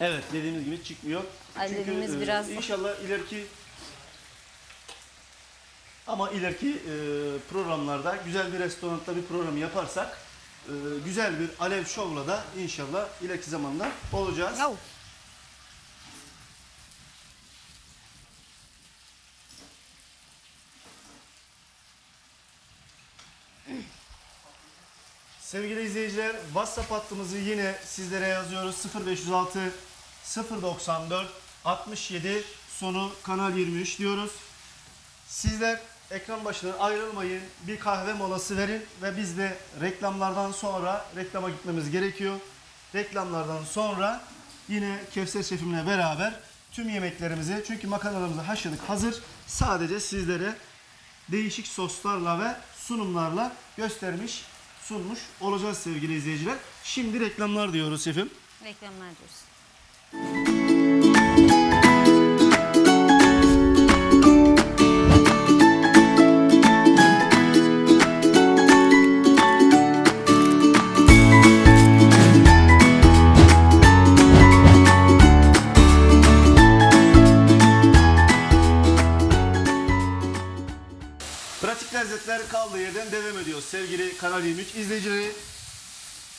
Evet dediğimiz gibi çıkmıyor. Alevimiz çünkü, biraz. E, inşallah ileriki ama ileriki e, programlarda güzel bir restoranda bir program yaparsak e, güzel bir alev şovla da inşallah ileriki zamanda olacağız. Yav. Sevgili izleyiciler, WhatsApp hattımızı yine sizlere yazıyoruz. sıfır beş yüz altı sıfır doksan dört altmış yedi sonu Kanal yirmi üç diyoruz. Sizler ekran başından ayrılmayın, bir kahve molası verin ve biz de reklamlardan sonra, reklama gitmemiz gerekiyor. Reklamlardan sonra yine Kevser Şefimle beraber tüm yemeklerimizi, çünkü makarnalarımızı haşladık hazır, sadece sizlere değişik soslarla ve sunumlarla göstermiş, sunmuş olacağız sevgili izleyiciler. Şimdi reklamlar diyoruz şefim. Reklamlar diyoruz. Kaldığı yerden devam ediyoruz sevgili Kanal yirmi üç izleyicileri.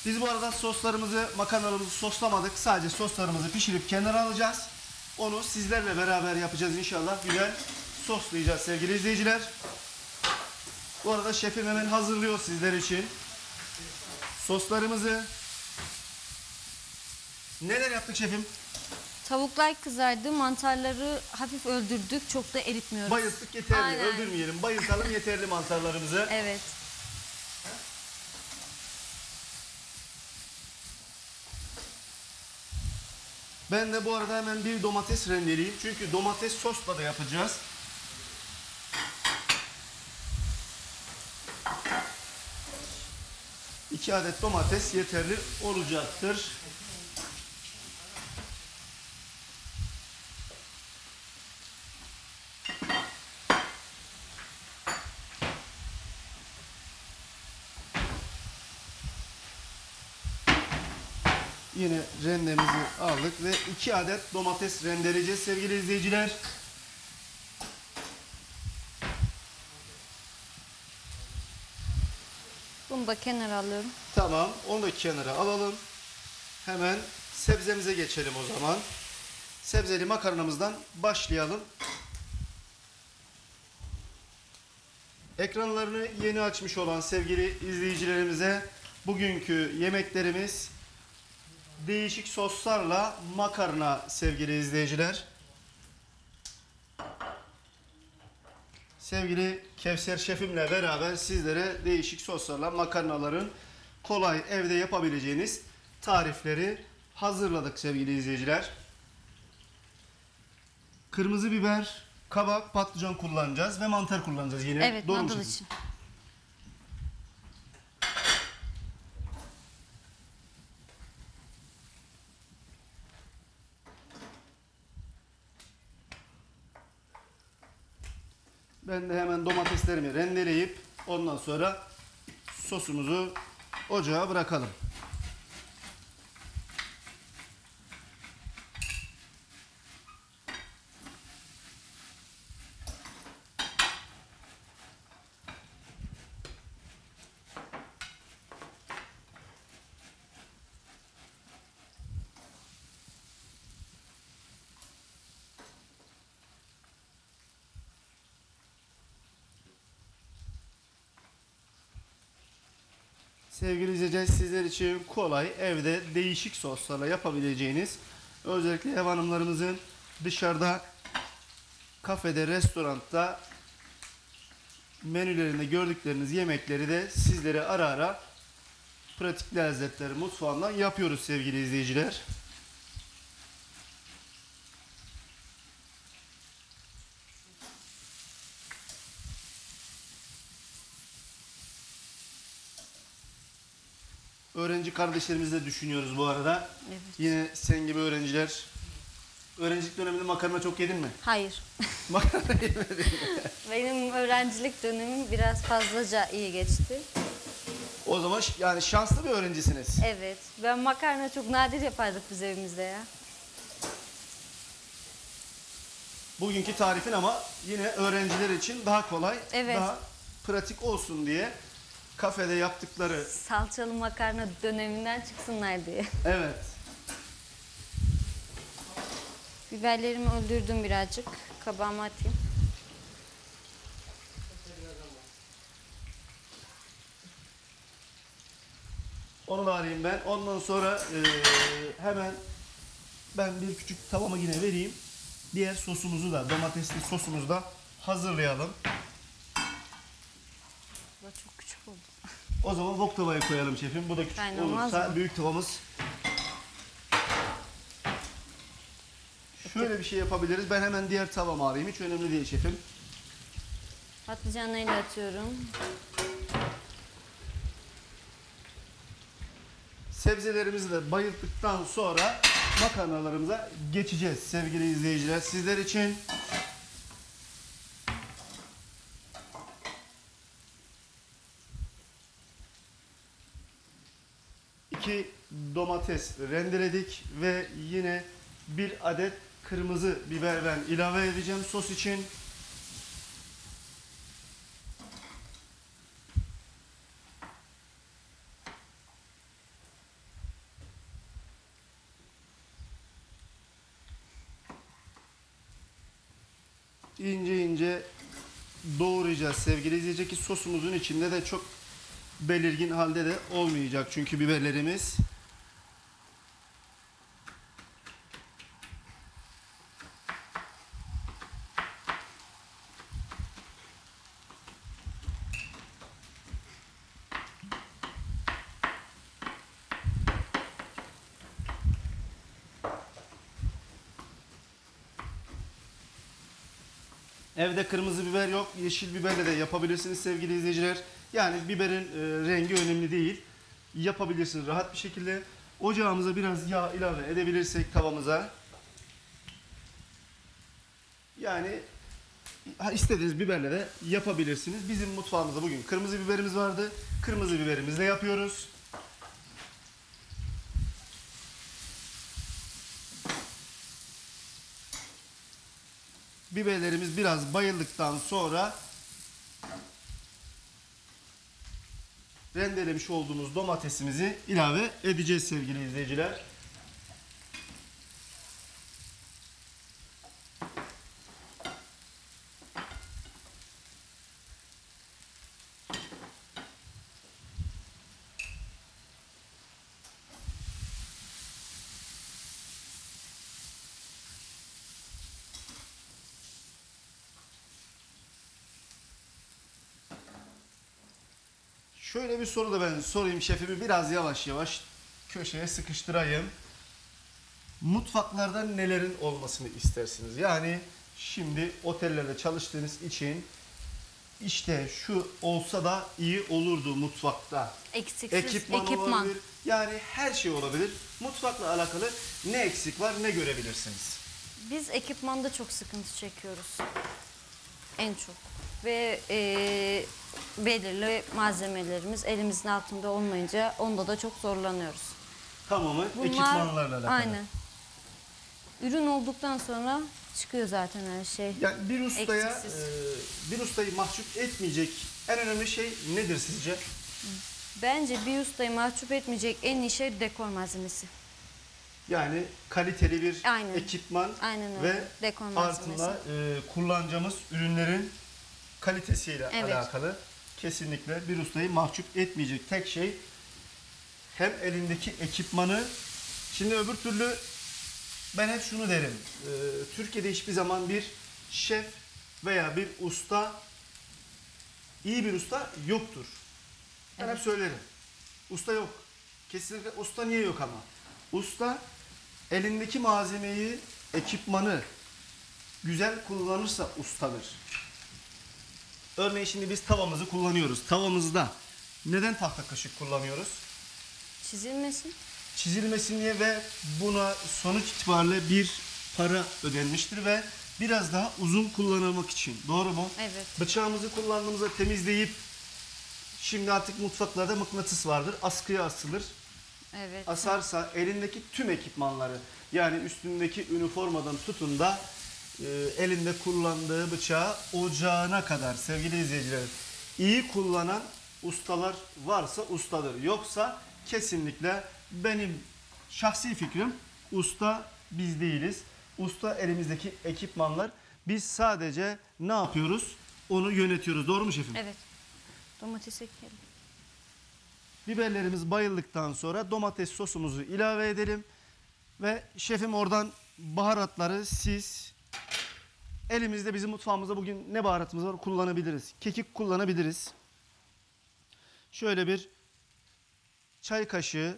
Biz bu arada soslarımızı, makarnalarımızı soslamadık. Sadece soslarımızı pişirip kenara alacağız. Onu sizlerle beraber yapacağız inşallah. Güzel soslayacağız sevgili izleyiciler. Bu arada şefim hemen hazırlıyor sizler için. Soslarımızı. Neler yaptık şefim? Tavuklar kızardı, mantarları hafif öldürdük, çok da eritmiyoruz. Bayılttık yeterli, aynen. Öldürmeyelim, bayıltalım yeterli mantarlarımızı. Evet. Ben de bu arada hemen bir domates rendeleyeyim çünkü domates sosla da yapacağız. İki adet domates yeterli olacaktır. Yine rendemizi aldık ve iki adet domates rendeleyeceğiz sevgili izleyiciler. Bunu da kenara alalım. Tamam, onu da kenara alalım. Hemen sebzemize geçelim o zaman. Sebzeli makarnamızdan başlayalım. Ekranlarını yeni açmış olan sevgili izleyicilerimize bugünkü yemeklerimiz değişik soslarla makarna sevgili izleyiciler. Sevgili Kevser Şefimle beraber sizlere değişik soslarla makarnaların kolay evde yapabileceğiniz tarifleri hazırladık sevgili izleyiciler. Kırmızı biber, kabak, patlıcan kullanacağız ve mantar kullanacağız yine. Evet, mantar için. Ben de hemen domateslerimi rendeleyip ondan sonra sosumuzu ocağa bırakalım. Sevgili izleyiciler, sizler için kolay, evde değişik soslarla yapabileceğiniz, özellikle ev hanımlarımızın dışarıda, kafede, restoranda menülerinde gördükleriniz yemekleri de sizlere ara ara Pratik Lezzetler Mutfağı'ndan yapıyoruz sevgili izleyiciler. Öğrenci kardeşlerimizi de düşünüyoruz bu arada. Evet. Yine sen gibi öğrenciler. Öğrencilik döneminde makarna çok yedin mi? Hayır. Makarna yemedim. Benim öğrencilik dönemim biraz fazlaca iyi geçti. O zaman yani şanslı bir öğrencisiniz. Evet. Ben makarna çok nadir yapardık biz evimizde ya. Bugünkü tarifin ama yine öğrenciler için daha kolay, evet, daha pratik olsun diye kafede yaptıkları salçalı makarna döneminden çıksınlar diye. Evet. Biberlerimi öldürdüm birazcık. Kabağıma atayım. Onu da arayayım ben. Ondan sonra e, hemen ben bir küçük tavama yine vereyim. Diğer sosumuzu da, domatesli sosumuzu da hazırlayalım. Çok küçük oldu. O zaman wok tavaya koyalım şefim. Bu da küçük yani olursa büyük tavamız. Şöyle bir şey yapabiliriz. Ben hemen diğer tavamı arayayım. Hiç önemli değil şefim. Patlıcanları atıyorum. Sebzelerimizi de bayılttıktan sonra makarnalarımıza geçeceğiz sevgili izleyiciler. Sizler için iki domates rendeledik ve yine bir adet kırmızı biber ben ilave edeceğim sos için. İnce ince doğrayacağız sevgili izleyiciler ki sosumuzun içinde de çok belirgin halde de olmayacak çünkü biberlerimiz. Evde kırmızı biber yok, yeşil biberle de yapabilirsiniz sevgili izleyiciler. Yani biberin e, rengi önemli değil. Yapabilirsiniz rahat bir şekilde. Ocağımıza biraz yağ ilave edebilirsek tavamıza. Yani istediğiniz biberle de yapabilirsiniz. Bizim mutfağımızda bugün kırmızı biberimiz vardı. Kırmızı biberimizle yapıyoruz. Biberlerimiz biraz bayıldıktan sonra rendelemiş olduğumuz domatesimizi ilave edeceğiz sevgili izleyiciler. Şöyle bir soru da ben sorayım şefimi, biraz yavaş yavaş köşeye sıkıştırayım. Mutfaklarda nelerin olmasını istersiniz? Yani şimdi otellerde çalıştığınız için işte şu olsa da iyi olurdu mutfakta. Eksiksiz ekipman, ekipman olabilir. Yani her şey olabilir. Mutfakla alakalı ne eksik var, ne görebilirsiniz? Biz ekipmanda çok sıkıntı çekiyoruz. En çok. Ve e, belirli malzemelerimiz elimizin altında olmayınca onda da çok zorlanıyoruz. Tamamı bunlar, ekipmanlarla alakalı. Aynen. Ürün olduktan sonra çıkıyor zaten her şey. Yani bir ustaya e, bir ustayı mahcup etmeyecek en önemli şey nedir sizce? Bence bir ustayı mahcup etmeyecek en iyi şey dekor malzemesi. Yani kaliteli bir aynen, ekipman aynen ve ardında e, kullanacağımız ürünlerin kalitesiyle evet, alakalı kesinlikle bir ustayı mahcup etmeyecek tek şey hem elindeki ekipmanı. Şimdi öbür türlü ben hep şunu derim. E, Türkiye'de hiçbir zaman bir şef veya bir usta, iyi bir usta yoktur. Ben evet. hep söylerim. Usta yok. Kesinlikle usta niye yok ama? Usta elindeki malzemeyi, ekipmanı güzel kullanırsa ustadır. Örneğin şimdi biz tavamızı kullanıyoruz. Tavamızda neden tahta kaşık kullanıyoruz? Çizilmesin. Çizilmesin diye ve buna sonuç itibariyle bir para ödenmiştir ve biraz daha uzun kullanılmak için. Doğru mu? Evet. Bıçağımızı kullandığımızda temizleyip, şimdi artık mutfaklarda mıknatıs vardır. Askıya asılır. Evet. Asarsa elindeki tüm ekipmanları, yani üstündeki üniformadan tutun da e, elinde kullandığı bıçağı ocağına kadar, sevgili izleyiciler, iyi kullanan ustalar varsa ustadır. Yoksa kesinlikle benim şahsi fikrim, usta biz değiliz. Usta elimizdeki ekipmanlar. Biz sadece ne yapıyoruz? Onu yönetiyoruz. Doğru mu şefim? Evet. Domates ekleyelim. Biberlerimiz bayıldıktan sonra domates sosumuzu ilave edelim. Ve şefim oradan baharatları siz, elimizde bizim mutfağımızda bugün ne baharatımız var kullanabiliriz. Kekik kullanabiliriz. Şöyle bir çay kaşığı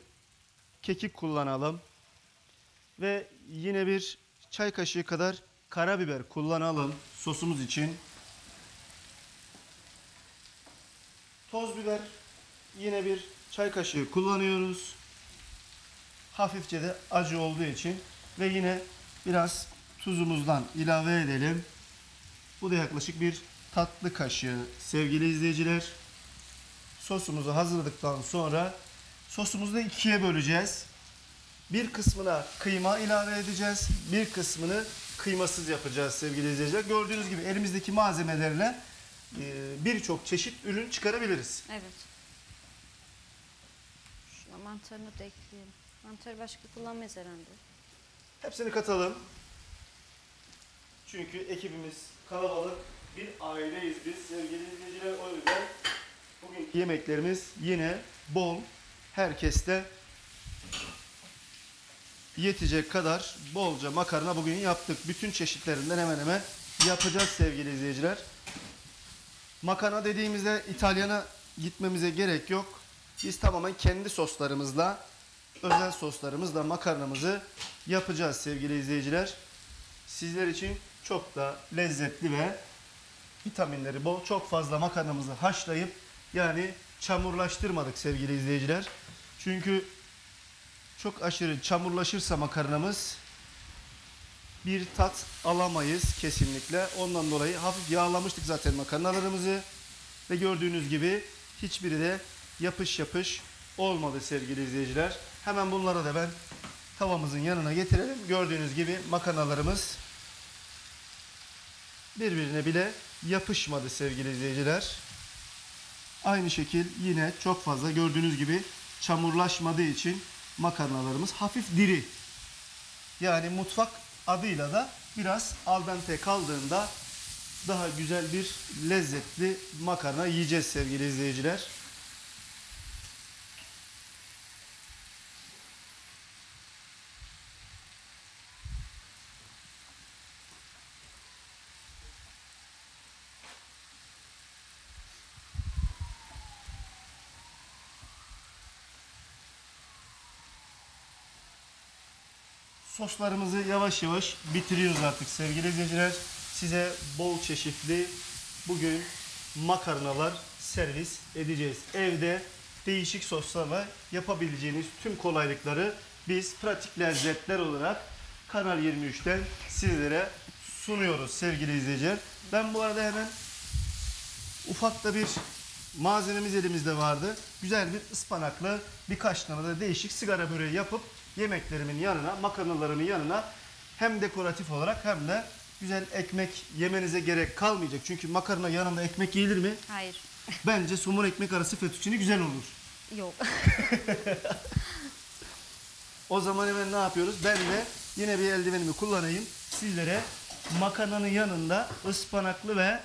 kekik kullanalım. Ve yine bir çay kaşığı kadar karabiber kullanalım sosumuz için. Toz biber yine bir çay kaşığı kullanıyoruz. Hafifçe de acı olduğu için ve yine biraz tuzumuzdan ilave edelim. Bu da yaklaşık bir tatlı kaşığı sevgili izleyiciler. Sosumuzu hazırladıktan sonra sosumuzu da ikiye böleceğiz. Bir kısmına kıyma ilave edeceğiz. Bir kısmını kıymasız yapacağız sevgili izleyiciler. Gördüğünüz gibi elimizdeki malzemelerle birçok çeşit ürün çıkarabiliriz. Evet. Şuna mantarını da ekleyelim. Mantarı başka kullanmayız herhalde. Hepsini katalım. Çünkü ekibimiz kalabalık. Bir aileyiz biz sevgili izleyiciler. O yüzden bugünkü yemeklerimiz yine bol. Herkeste yetecek kadar bolca makarna bugün yaptık. Bütün çeşitlerinden hemen hemen yapacağız sevgili izleyiciler. Makarna dediğimizde İtalyana gitmemize gerek yok. Biz tamamen kendi soslarımızla, özel soslarımızla makarnamızı yapacağız sevgili izleyiciler. Sizler için çok da lezzetli ve vitaminleri bol. Çok fazla makarnamızı haşlayıp, yani çamurlaştırmadık sevgili izleyiciler. Çünkü çok aşırı çamurlaşırsa makarnamız bir tat alamayız kesinlikle. Ondan dolayı hafif yağlamıştık zaten makarnalarımızı. Ve gördüğünüz gibi hiçbiri de yapış yapış olmadı sevgili izleyiciler. Hemen bunları da ben tavamızın yanına getirelim. Gördüğünüz gibi makarnalarımız birbirine bile yapışmadı sevgili izleyiciler. Aynı şekil yine çok fazla gördüğünüz gibi çamurlaşmadığı için makarnalarımız hafif diri. Yani mutfak adıyla da biraz al dente kaldığında daha güzel bir lezzetli makarna yiyeceğiz sevgili izleyiciler. Soslarımızı yavaş yavaş bitiriyoruz artık sevgili izleyiciler. Size bol çeşitli bugün makarnalar servis edeceğiz. Evde değişik soslarla yapabileceğiniz tüm kolaylıkları biz pratik lezzetler olarak Kanal yirmi üç'ten sizlere sunuyoruz sevgili izleyiciler. Ben bu arada hemen ufak da bir malzememiz elimizde vardı. Güzel bir ıspanaklı birkaç tane de değişik sigara böreği yapıp yemeklerimin yanına, makarnalarımın yanına hem dekoratif olarak hem de güzel ekmek yemenize gerek kalmayacak. Çünkü makarna yanında ekmek yiyilir mi? Hayır. Bence somun ekmek arası fettucine güzel olur. Yok. O zaman hemen ne yapıyoruz? Ben de yine bir eldivenimi kullanayım. Sizlere makarnanın yanında ıspanaklı ve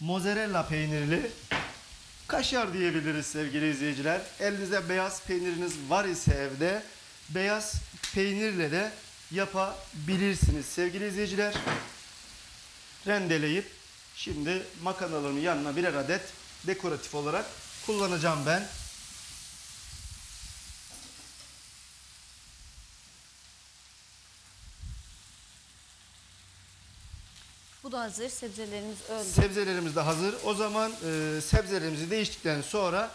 mozzarella peynirli kaşar diyebiliriz sevgili izleyiciler. Elinizde beyaz peyniriniz var ise evde beyaz peynirle de yapabilirsiniz sevgili izleyiciler. Rendeleyip şimdi makarnalarımın yanına birer adet dekoratif olarak kullanacağım ben. Bu da hazır. Sebzelerimiz öldü. Sebzelerimiz de hazır. O zaman e, sebzelerimizi değiştikten sonra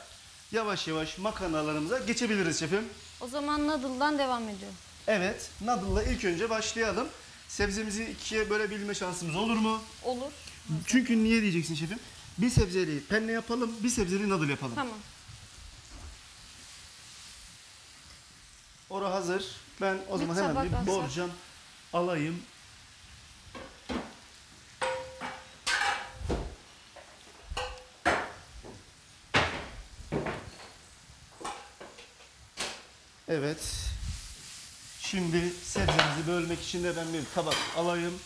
yavaş yavaş makarnalarımıza geçebiliriz şefim. O zaman noodle'dan devam ediyorum. Evet. Noodle'la ilk önce başlayalım. Sebzemizi ikiye bölebilme şansımız olur mu? Olur. Çünkü niye diyeceksin şefim? Bir sebzeli penne yapalım, bir sebzeli noodle yapalım. Tamam. Orası hazır. Ben o zaman bir hemen bir borcam alayım. Evet. Şimdi sebzemizi bölmek için de ben bir tabak alayım.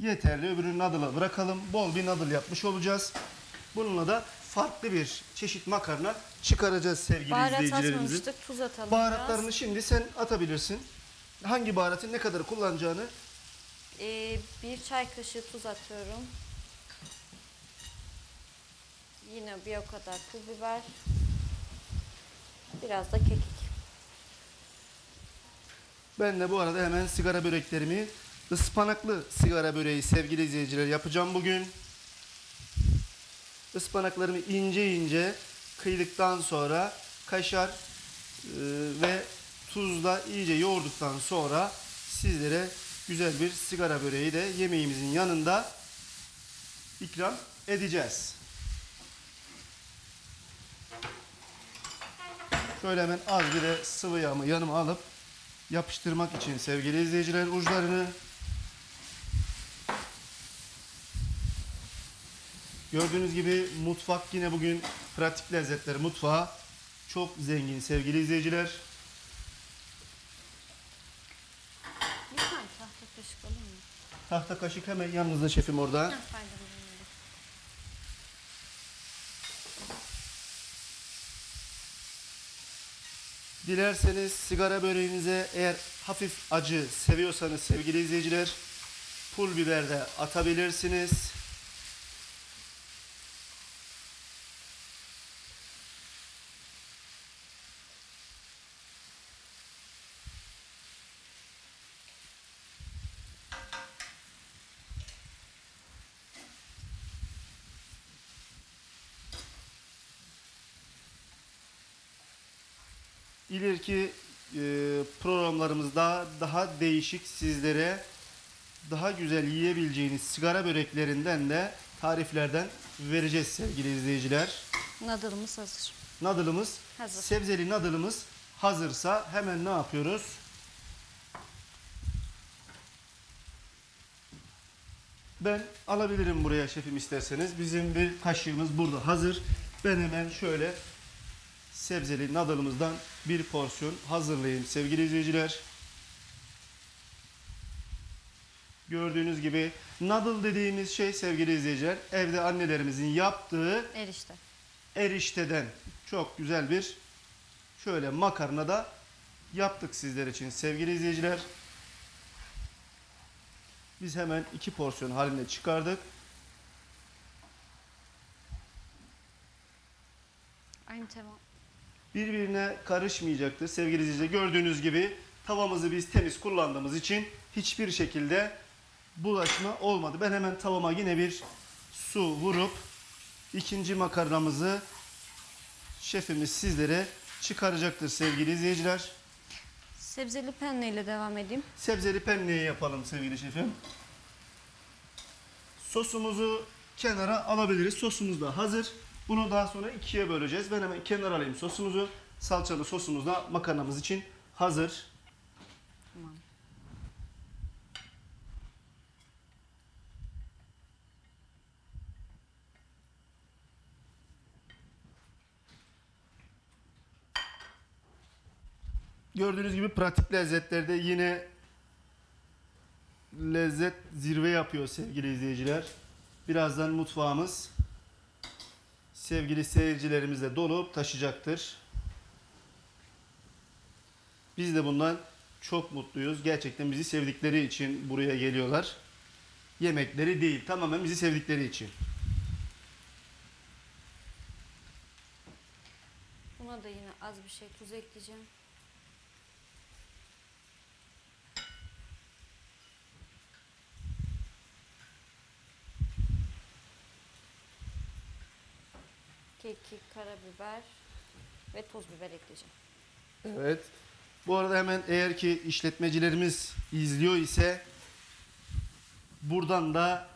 Yeterli. Öbürünü noodle'a bırakalım. Bol bir noodle yapmış olacağız. Bununla da farklı bir çeşit makarna çıkaracağız sevgili baharat izleyicilerimizin. Baharat atmamıştık. Tuz atalım. Baharatlarını biraz. Şimdi sen atabilirsin. Hangi baharatın ne kadar kullanacağını? Ee, bir çay kaşığı tuz atıyorum. Yine bir o kadar pul biber. Biraz da kekik. Ben de bu arada hemen sigara böreklerimi, ıspanaklı sigara böreği sevgili izleyiciler yapacağım bugün. Ispanaklarımı ince ince kıydıktan sonra kaşar e, ve tuzla iyice yoğurduktan sonra sizlere güzel bir sigara böreği de yemeğimizin yanında ikram edeceğiz. Şöyle hemen az bir de sıvı yağımı yanıma alıp yapıştırmak için sevgili izleyiciler uçlarını. Gördüğünüz gibi mutfak yine bugün pratik lezzetler mutfağı çok zengin sevgili izleyiciler. Bir tane tahta kaşık alır mı? Tahta kaşık hemen yanınızda şefim orada. Dilerseniz sigara böreğinize eğer hafif acı seviyorsanız sevgili izleyiciler pul biber de atabilirsiniz. İleriki programlarımızda daha değişik sizlere daha güzel yiyebileceğiniz sigara böreklerinden de tariflerden vereceğiz sevgili izleyiciler. Noodle'ımız hazır. Noodle'ımız hazır. Sebzeli noodle'ımız hazırsa hemen ne yapıyoruz? Ben alabilirim buraya şefim isterseniz. Bizim bir kaşığımız burada hazır. Ben hemen şöyle sebzeli noodle'ımızdan bir porsiyon hazırlayayım sevgili izleyiciler. Gördüğünüz gibi noodle dediğimiz şey sevgili izleyiciler evde annelerimizin yaptığı erişte. Erişteden çok güzel bir şöyle makarna da yaptık sizler için sevgili izleyiciler. Biz hemen iki porsiyon haline çıkardık. Aynı tamam. Birbirine karışmayacaktır sevgili izleyiciler. Gördüğünüz gibi tavamızı biz temiz kullandığımız için hiçbir şekilde bulaşma olmadı. Ben hemen tavama yine bir su vurup ikinci makarnamızı şefimiz sizlere çıkaracaktır sevgili izleyiciler. Sebzeli penne ile devam edeyim. Sebzeli penneyi yapalım sevgili şefim. Sosumuzu kenara alabiliriz. Sosumuz da hazır. Bunu daha sonra ikiye böleceğiz. Ben hemen kenara alayım sosumuzu. Salçalı sosumuz da makarnamız için hazır. Tamam. Gördüğünüz gibi pratik lezzetlerde yine lezzet zirve yapıyor sevgili izleyiciler. Birazdan mutfağımız sevgili seyircilerimizle dolup taşacaktır. Biz de bundan çok mutluyuz. Gerçekten bizi sevdikleri için buraya geliyorlar. Yemekleri değil, tamamen bizi sevdikleri için. Buna da yine az bir şey tuz ekleyeceğim. Kekik, karabiber ve toz biber ekleyeceğim. Evet. Bu arada hemen eğer ki işletmecilerimiz izliyor ise buradan da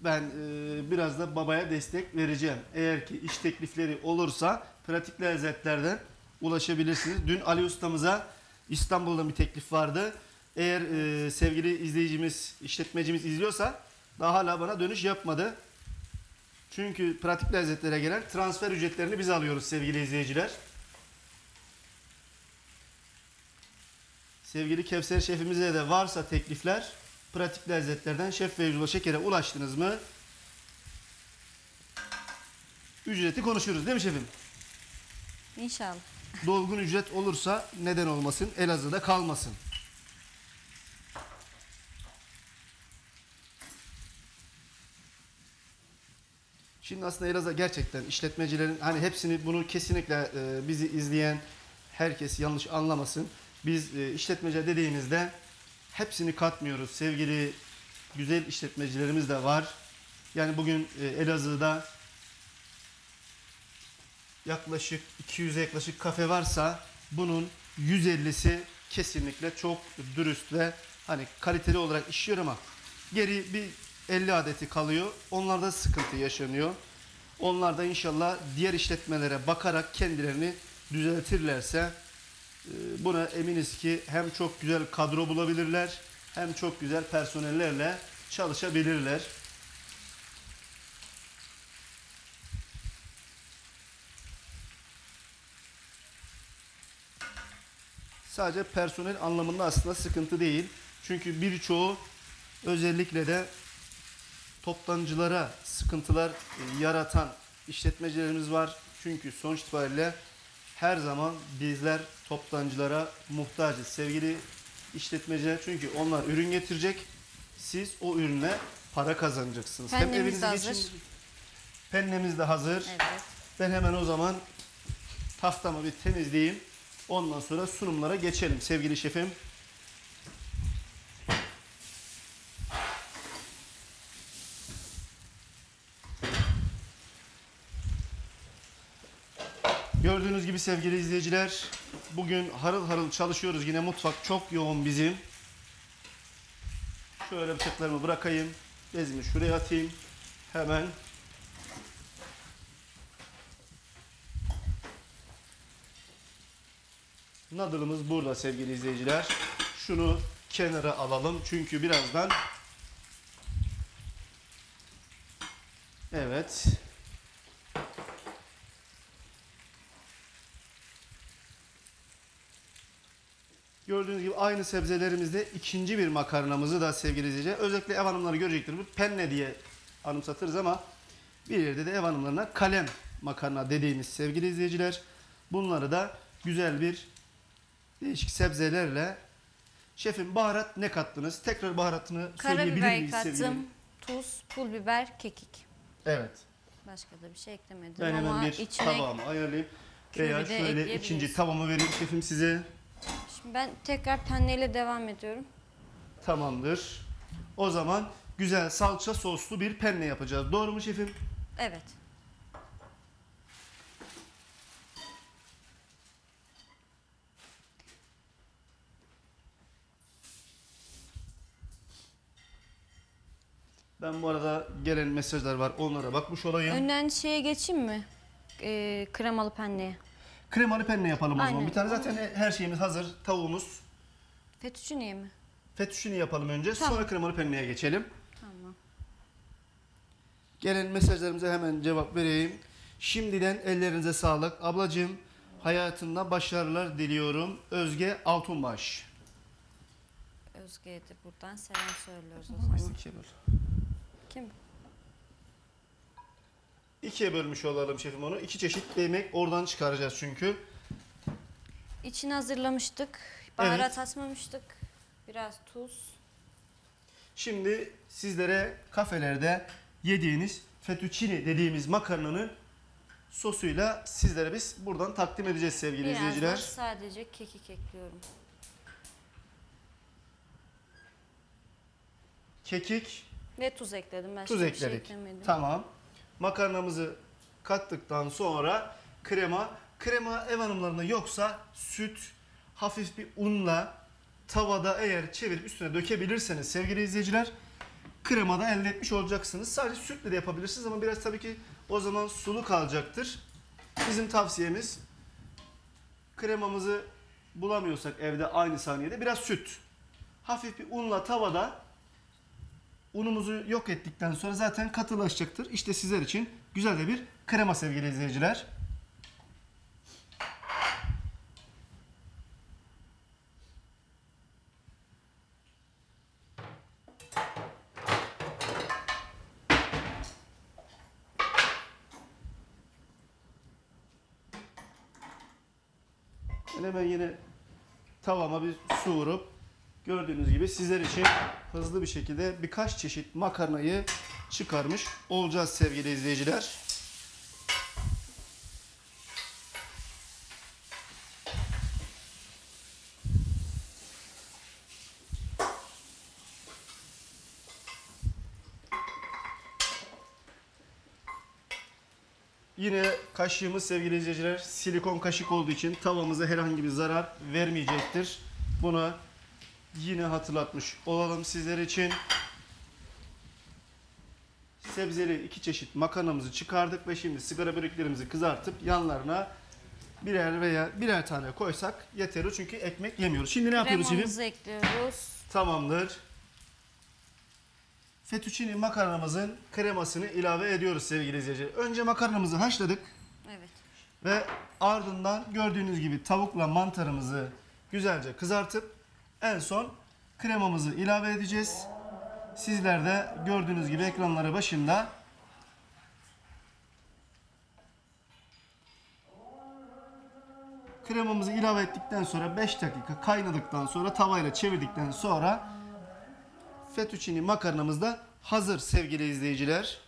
ben e, biraz da babaya destek vereceğim. Eğer ki iş teklifleri olursa pratik lezzetlerden ulaşabilirsiniz. Dün Ali Usta'mıza İstanbul'da bir teklif vardı. Eğer e, sevgili izleyicimiz, işletmecimiz izliyorsa daha hala bana dönüş yapmadı. Çünkü pratik lezzetlere gelen transfer ücretlerini biz alıyoruz sevgili izleyiciler. Sevgili Kevser şefimize de varsa teklifler, pratik lezzetlerden Şef Feyzullah Şeker'e ulaştınız mı? Ücreti konuşuyoruz değil mi şefim? İnşallah. Dolgun ücret olursa neden olmasın, Elazığ'da kalmasın. Şimdi aslında Elazığ gerçekten işletmecilerin, hani hepsini, bunu kesinlikle bizi izleyen herkes yanlış anlamasın. Biz işletmeci dediğimizde hepsini katmıyoruz. Sevgili güzel işletmecilerimiz de var. Yani bugün Elazığ'da yaklaşık iki yüze yaklaşık kafe varsa bunun yüz ellisi kesinlikle çok dürüst ve hani kaliteli olarak işliyor ama geri bir elli adeti kalıyor. Onlarda sıkıntı yaşanıyor. Onlar da inşallah diğer işletmelere bakarak kendilerini düzeltirlerse buna eminiz ki hem çok güzel kadro bulabilirler, hem çok güzel personellerle çalışabilirler. Sadece personel anlamında aslında sıkıntı değil. Çünkü birçoğu özellikle de toptancılara sıkıntılar yaratan işletmecilerimiz var. Çünkü sonuç itibariyle her zaman bizler toptancılara muhtacız sevgili işletmeciler. Çünkü onlar ürün getirecek. Siz o ürüne para kazanacaksınız. Pennemiz hem eviniz de hazır. Geçin, pennemiz de hazır. Evet. Ben hemen o zaman taftamı bir temizleyeyim. Ondan sonra sunumlara geçelim sevgili şefim. Gördüğünüz gibi sevgili izleyiciler, bugün harıl harıl çalışıyoruz. Yine mutfak çok yoğun bizim. Şöyle bıçaklarımı bırakayım. Bezimi şuraya atayım. Hemen. Nadılımız burada sevgili izleyiciler. Şunu kenara alalım. Çünkü birazdan... Evet... Gördüğünüz gibi aynı sebzelerimizde ikinci bir makarnamızı da sevgili izleyiciler, özellikle ev hanımları görecektir. Bu penne diye anımsatırız ama bir yerde de ev hanımlarına kalem makarna dediğimiz sevgili izleyiciler. Bunları da güzel bir değişik sebzelerle. Şefim, baharat ne kattınız? Tekrar baharatını söyleyebilir miyiz sevgili? Karabiber kattım, tuz, pul biber, kekik. Evet. Başka da bir şey eklemedim. Ben ama hemen bir içine tabağımı ayarlayayım. Veya şöyle ikinci tavamı vereyim şefim size. Ben tekrar penneyle devam ediyorum. Tamamdır. O zaman güzel salça soslu bir penne yapacağız. Doğru mu şefim? Evet. Ben bu arada gelen mesajlar var. Onlara bakmış olayım. Önden şeye geçeyim mi? Ee, kremalı penneye. Kremalı penne yapalım o zaman. Bir tane zaten her şeyimiz hazır. Tavuğumuz. Fettucine mi? Fettucine yapalım önce. Tamam. Sonra kremalı penneye geçelim. Tamam. Gelen mesajlarımıza hemen cevap vereyim. Şimdiden ellerinize sağlık. Ablacığım, hayatında başarılar diliyorum. Özge Altunbaş. Özge'ye de buradan selam söylüyoruz o zaman. İkiye böl. Kim? İkiye bölmüş olalım şefim onu. İki çeşit yemek oradan çıkaracağız çünkü. İçini hazırlamıştık. Baharat evet. Atmamıştık. Biraz tuz. Şimdi sizlere kafelerde yediğiniz fettucine dediğimiz makarnanın sosuyla sizlere biz buradan takdim edeceğiz sevgili Biraz izleyiciler. Biraz sadece kekik ekliyorum. Kekik. Ve tuz ekledim. Ben tuz ekledik. Şey eklemedim. Tamam. Makarnamızı kattıktan sonra krema. Krema ev hanımlarında yoksa süt, hafif bir unla tavada eğer çevirip üstüne dökebilirseniz sevgili izleyiciler krema da elde etmiş olacaksınız. Sadece sütle de yapabilirsiniz ama biraz tabii ki o zaman sulu kalacaktır. Bizim tavsiyemiz kremamızı bulamıyorsak evde aynı saniyede biraz süt. Hafif bir unla tavada unumuzu yok ettikten sonra zaten katılaşacaktır. İşte sizler için güzel de bir krema sevgili izleyiciler. Hemen yine tavama bir su vurup gördüğünüz gibi sizler için hızlı bir şekilde birkaç çeşit makarnayı çıkarmış olacağız sevgili izleyiciler. Yine kaşığımız sevgili izleyiciler silikon kaşık olduğu için tavamıza herhangi bir zarar vermeyecektir. Buna yine hatırlatmış olalım sizler için. Sebzeli iki çeşit makarnamızı çıkardık ve şimdi sigara böreklerimizi kızartıp yanlarına birer veya birer tane koysak yeterli çünkü ekmek yemiyoruz. Şimdi ne yapıyoruz? Kremamızı ekliyoruz. Tamamdır. Fettucine makarnamızın kremasını ilave ediyoruz sevgili izleyiciler. Önce makarnamızı haşladık. Evet. Ve ardından gördüğünüz gibi tavukla mantarımızı güzelce kızartıp en son kremamızı ilave edeceğiz. Sizler de gördüğünüz gibi ekranları başında kremamızı ilave ettikten sonra beş dakika kaynadıktan sonra tavayla çevirdikten sonra fettucine makarnamız da hazır sevgili izleyiciler.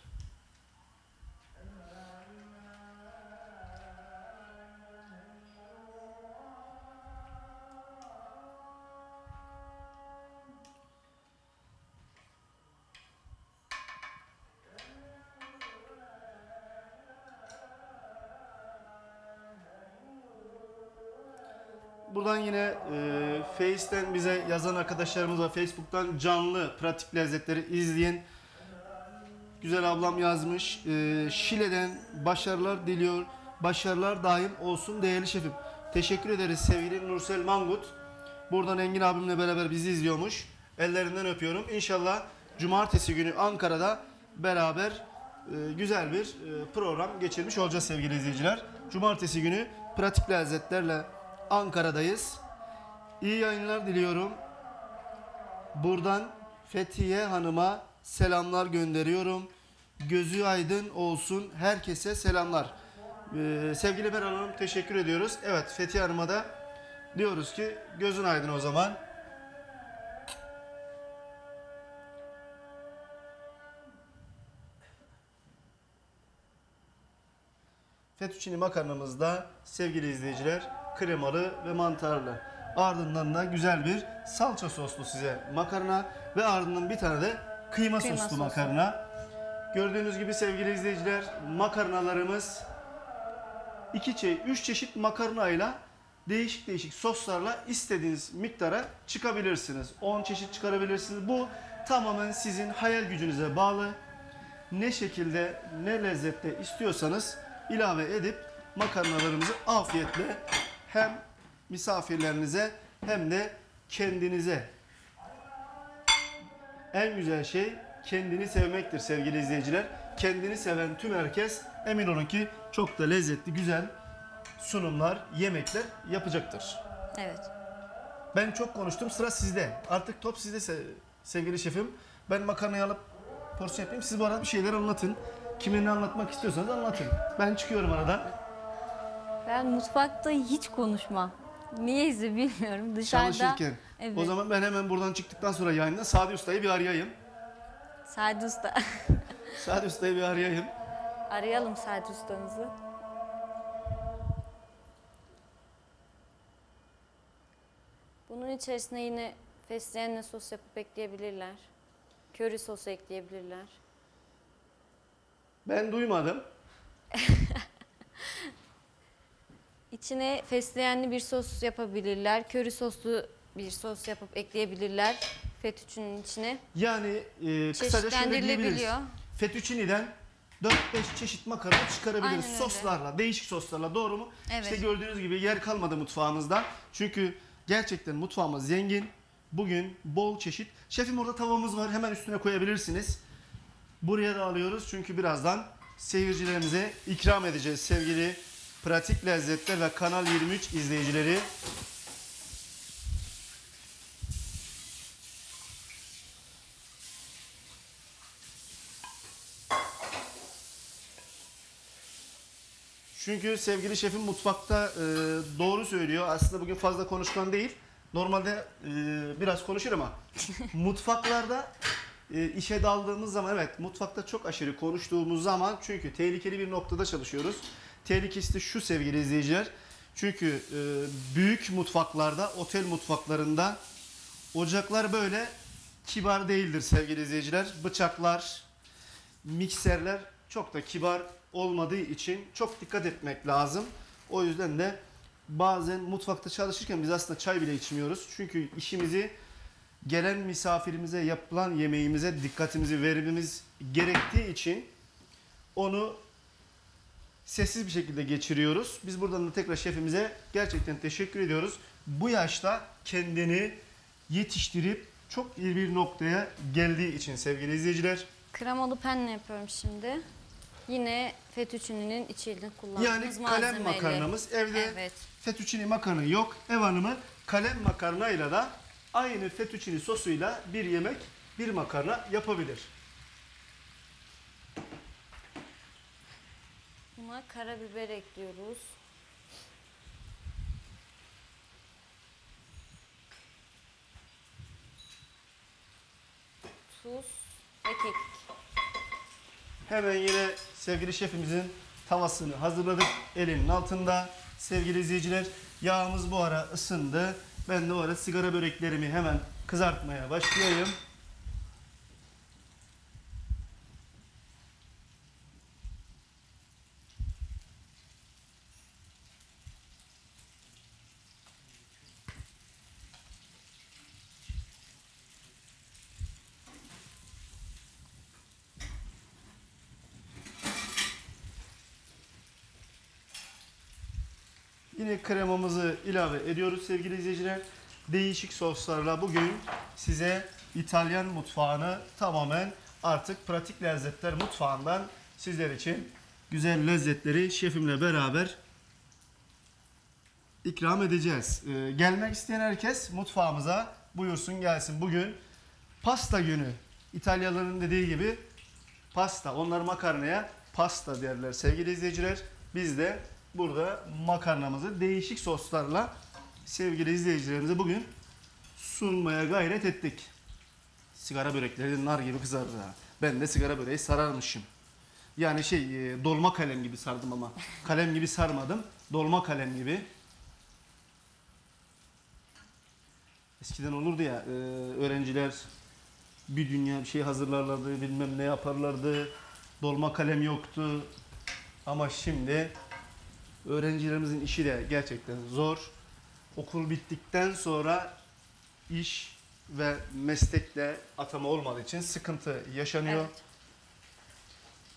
Buradan yine e, Face'ten bize yazan arkadaşlarımız var. Facebook'tan canlı pratik lezzetleri izleyin. Güzel ablam yazmış. E, Şile'den başarılar diliyor. Başarılar daim olsun değerli şefim. Teşekkür ederiz sevgili Nursel Mangut. Buradan Engin abimle beraber bizi izliyormuş. Ellerinden öpüyorum. İnşallah cumartesi günü Ankara'da beraber e, güzel bir e, program geçirmiş olacağız sevgili izleyiciler. Cumartesi günü pratik lezzetlerle Ankara'dayız. İyi yayınlar diliyorum. Buradan Fethiye Hanım'a selamlar gönderiyorum. Gözü aydın olsun. Herkese selamlar. Ee, sevgili Beran Hanım teşekkür ediyoruz. Evet Fethiye Hanım'a da diyoruz ki gözün aydın o zaman. Fettucine makarnamızda sevgili izleyiciler kremalı ve mantarlı. Ardından da güzel bir salça soslu size makarna ve ardından bir tane de kıyma, kıyma soslu sosu. Makarna. Gördüğünüz gibi sevgili izleyiciler makarnalarımız iki çe üç çeşit makarnayla değişik değişik soslarla istediğiniz miktara çıkabilirsiniz. on çeşit çıkarabilirsiniz. Bu tamamen sizin hayal gücünüze bağlı. Ne şekilde ne lezzette istiyorsanız ilave edip makarnalarımızı afiyetle hem misafirlerinize hem de kendinize. En güzel şey kendini sevmektir sevgili izleyiciler. Kendini seven tüm herkes emin olun ki çok da lezzetli, güzel sunumlar, yemekler yapacaktır. Evet. Ben çok konuştum, sıra sizde. Artık top sizde sevgili şefim. Ben makarnayı alıp porsiyon yapayım. Siz bu arada bir şeyler anlatın. Kimin ne anlatmak istiyorsanız anlatın. Ben çıkıyorum arada. Ben mutfakta hiç konuşmam. Niyeyse bilmiyorum. Dışarıda... Çalışırken. Evet. O zaman ben hemen buradan çıktıktan sonra yayında Sadi Usta'yı bir arayayım. Sadi Usta. Sadi Usta'yı bir arayayım. Arayalım Sadi Usta'mızı. Bunun içerisine yine fesleğenle sos yapıp ekleyebilirler. Köri sosu ekleyebilirler. Ben duymadım. İçine fesleğenli bir sos yapabilirler. Köri soslu bir sos yapıp ekleyebilirler. Fettucine'nin içine. Yani e, kısaca şöyle diyebiliriz. Fettucine'den dört beş çeşit makarna çıkarabiliriz. Soslarla, değişik soslarla, doğru mu? Evet. İşte gördüğünüz gibi yer kalmadı mutfağımızda. Çünkü gerçekten mutfağımız zengin. Bugün bol çeşit. Şefim orada tavamız var. Hemen üstüne koyabilirsiniz. Buraya da alıyoruz. Çünkü birazdan seyircilerimize ikram edeceğiz sevgili Pratik Lezzetler ve Kanal yirmi üç izleyicileri. Çünkü sevgili şefim mutfakta e, doğru söylüyor. Aslında bugün fazla konuşkan değil. Normalde e, biraz konuşur ama mutfaklarda e, işe daldığımız zaman, evet, mutfakta çok aşırı konuştuğumuz zaman, çünkü tehlikeli bir noktada çalışıyoruz. Tehlikesi de şu sevgili izleyiciler. Çünkü e, büyük mutfaklarda, otel mutfaklarında ocaklar böyle kibar değildir sevgili izleyiciler. Bıçaklar, mikserler çok da kibar olmadığı için çok dikkat etmek lazım. O yüzden de bazen mutfakta çalışırken biz aslında çay bile içmiyoruz. Çünkü işimizi, gelen misafirimize yapılan yemeğimize dikkatimizi vermemiz gerektiği için onu sessiz bir şekilde geçiriyoruz. Biz buradan da tekrar şefimize gerçekten teşekkür ediyoruz. Bu yaşta kendini yetiştirip çok iyi bir noktaya geldiği için sevgili izleyiciler. Kremalı penne yapıyorum şimdi. Yine fettucine'nin içinde kullandığımız yani kalem malzemeyle. Makarnamız. Evde evet. Fettucine makarna yok. Ev hanımı kalem makarnayla da aynı fettucine sosuyla bir yemek, bir makarna yapabilir. Buna karabiber ekliyoruz. Tuz ve kekik. Hemen yine sevgili şefimizin tavasını hazırladık. Elinin altında sevgili izleyiciler. Yağımız bu ara ısındı. Ben de o ara sigara böreklerimi hemen kızartmaya başlayayım. Yine kremamızı ilave ediyoruz sevgili izleyiciler. Değişik soslarla bugün size İtalyan mutfağını tamamen artık Pratik Lezzetler Mutfağı'ndan sizler için güzel lezzetleri şefimle beraber ikram edeceğiz. Ee, gelmek isteyen herkes mutfağımıza buyursun gelsin. Bugün pasta günü. İtalyalıların dediği gibi pasta. Onlar makarnaya pasta derler sevgili izleyiciler. Biz de burada makarnamızı değişik soslarla sevgili izleyicilerimize bugün sunmaya gayret ettik. Sigara börekleri nar gibi kızardı. Ben de sigara böreği sararmışım. Yani şey, dolma kalem gibi sardım ama. Kalem gibi sarmadım. Dolma kalem gibi. Eskiden olurdu ya, öğrenciler bir dünya bir şey hazırlarlardı, bilmem ne yaparlardı. Dolma kalem yoktu. Ama şimdi... Öğrencilerimizin işi de gerçekten zor. Okul bittikten sonra iş ve meslekte atama olmadığı için sıkıntı yaşanıyor. Evet.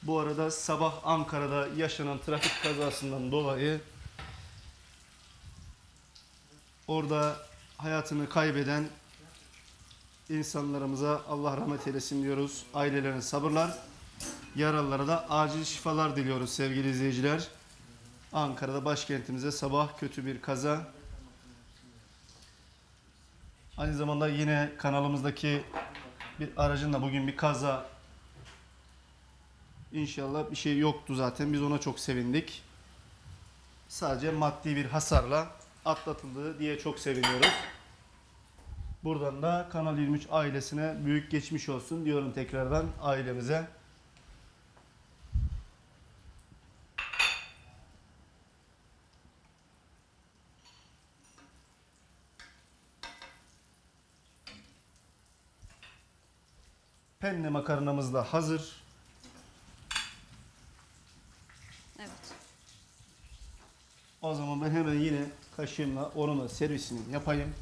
Bu arada sabah Ankara'da yaşanan trafik kazasından dolayı orada hayatını kaybeden insanlarımıza Allah rahmet eylesin diyoruz. Ailelerine sabırlar, yaralılara da acil şifalar diliyoruz sevgili izleyiciler. Ankara'da başkentimize sabah kötü bir kaza. Aynı zamanda yine kanalımızdaki bir aracınla bugün bir kaza, İnşallah bir şey yoktu zaten. Biz ona çok sevindik. Sadece maddi bir hasarla atlatıldı diye çok seviniyoruz. Buradan da Kanal yirmi üç ailesine büyük geçmiş olsun diyorum tekrardan ailemize. Penne makarnamız da hazır. Evet. O zaman ben hemen yine kaşığımla onun servisini yapayım.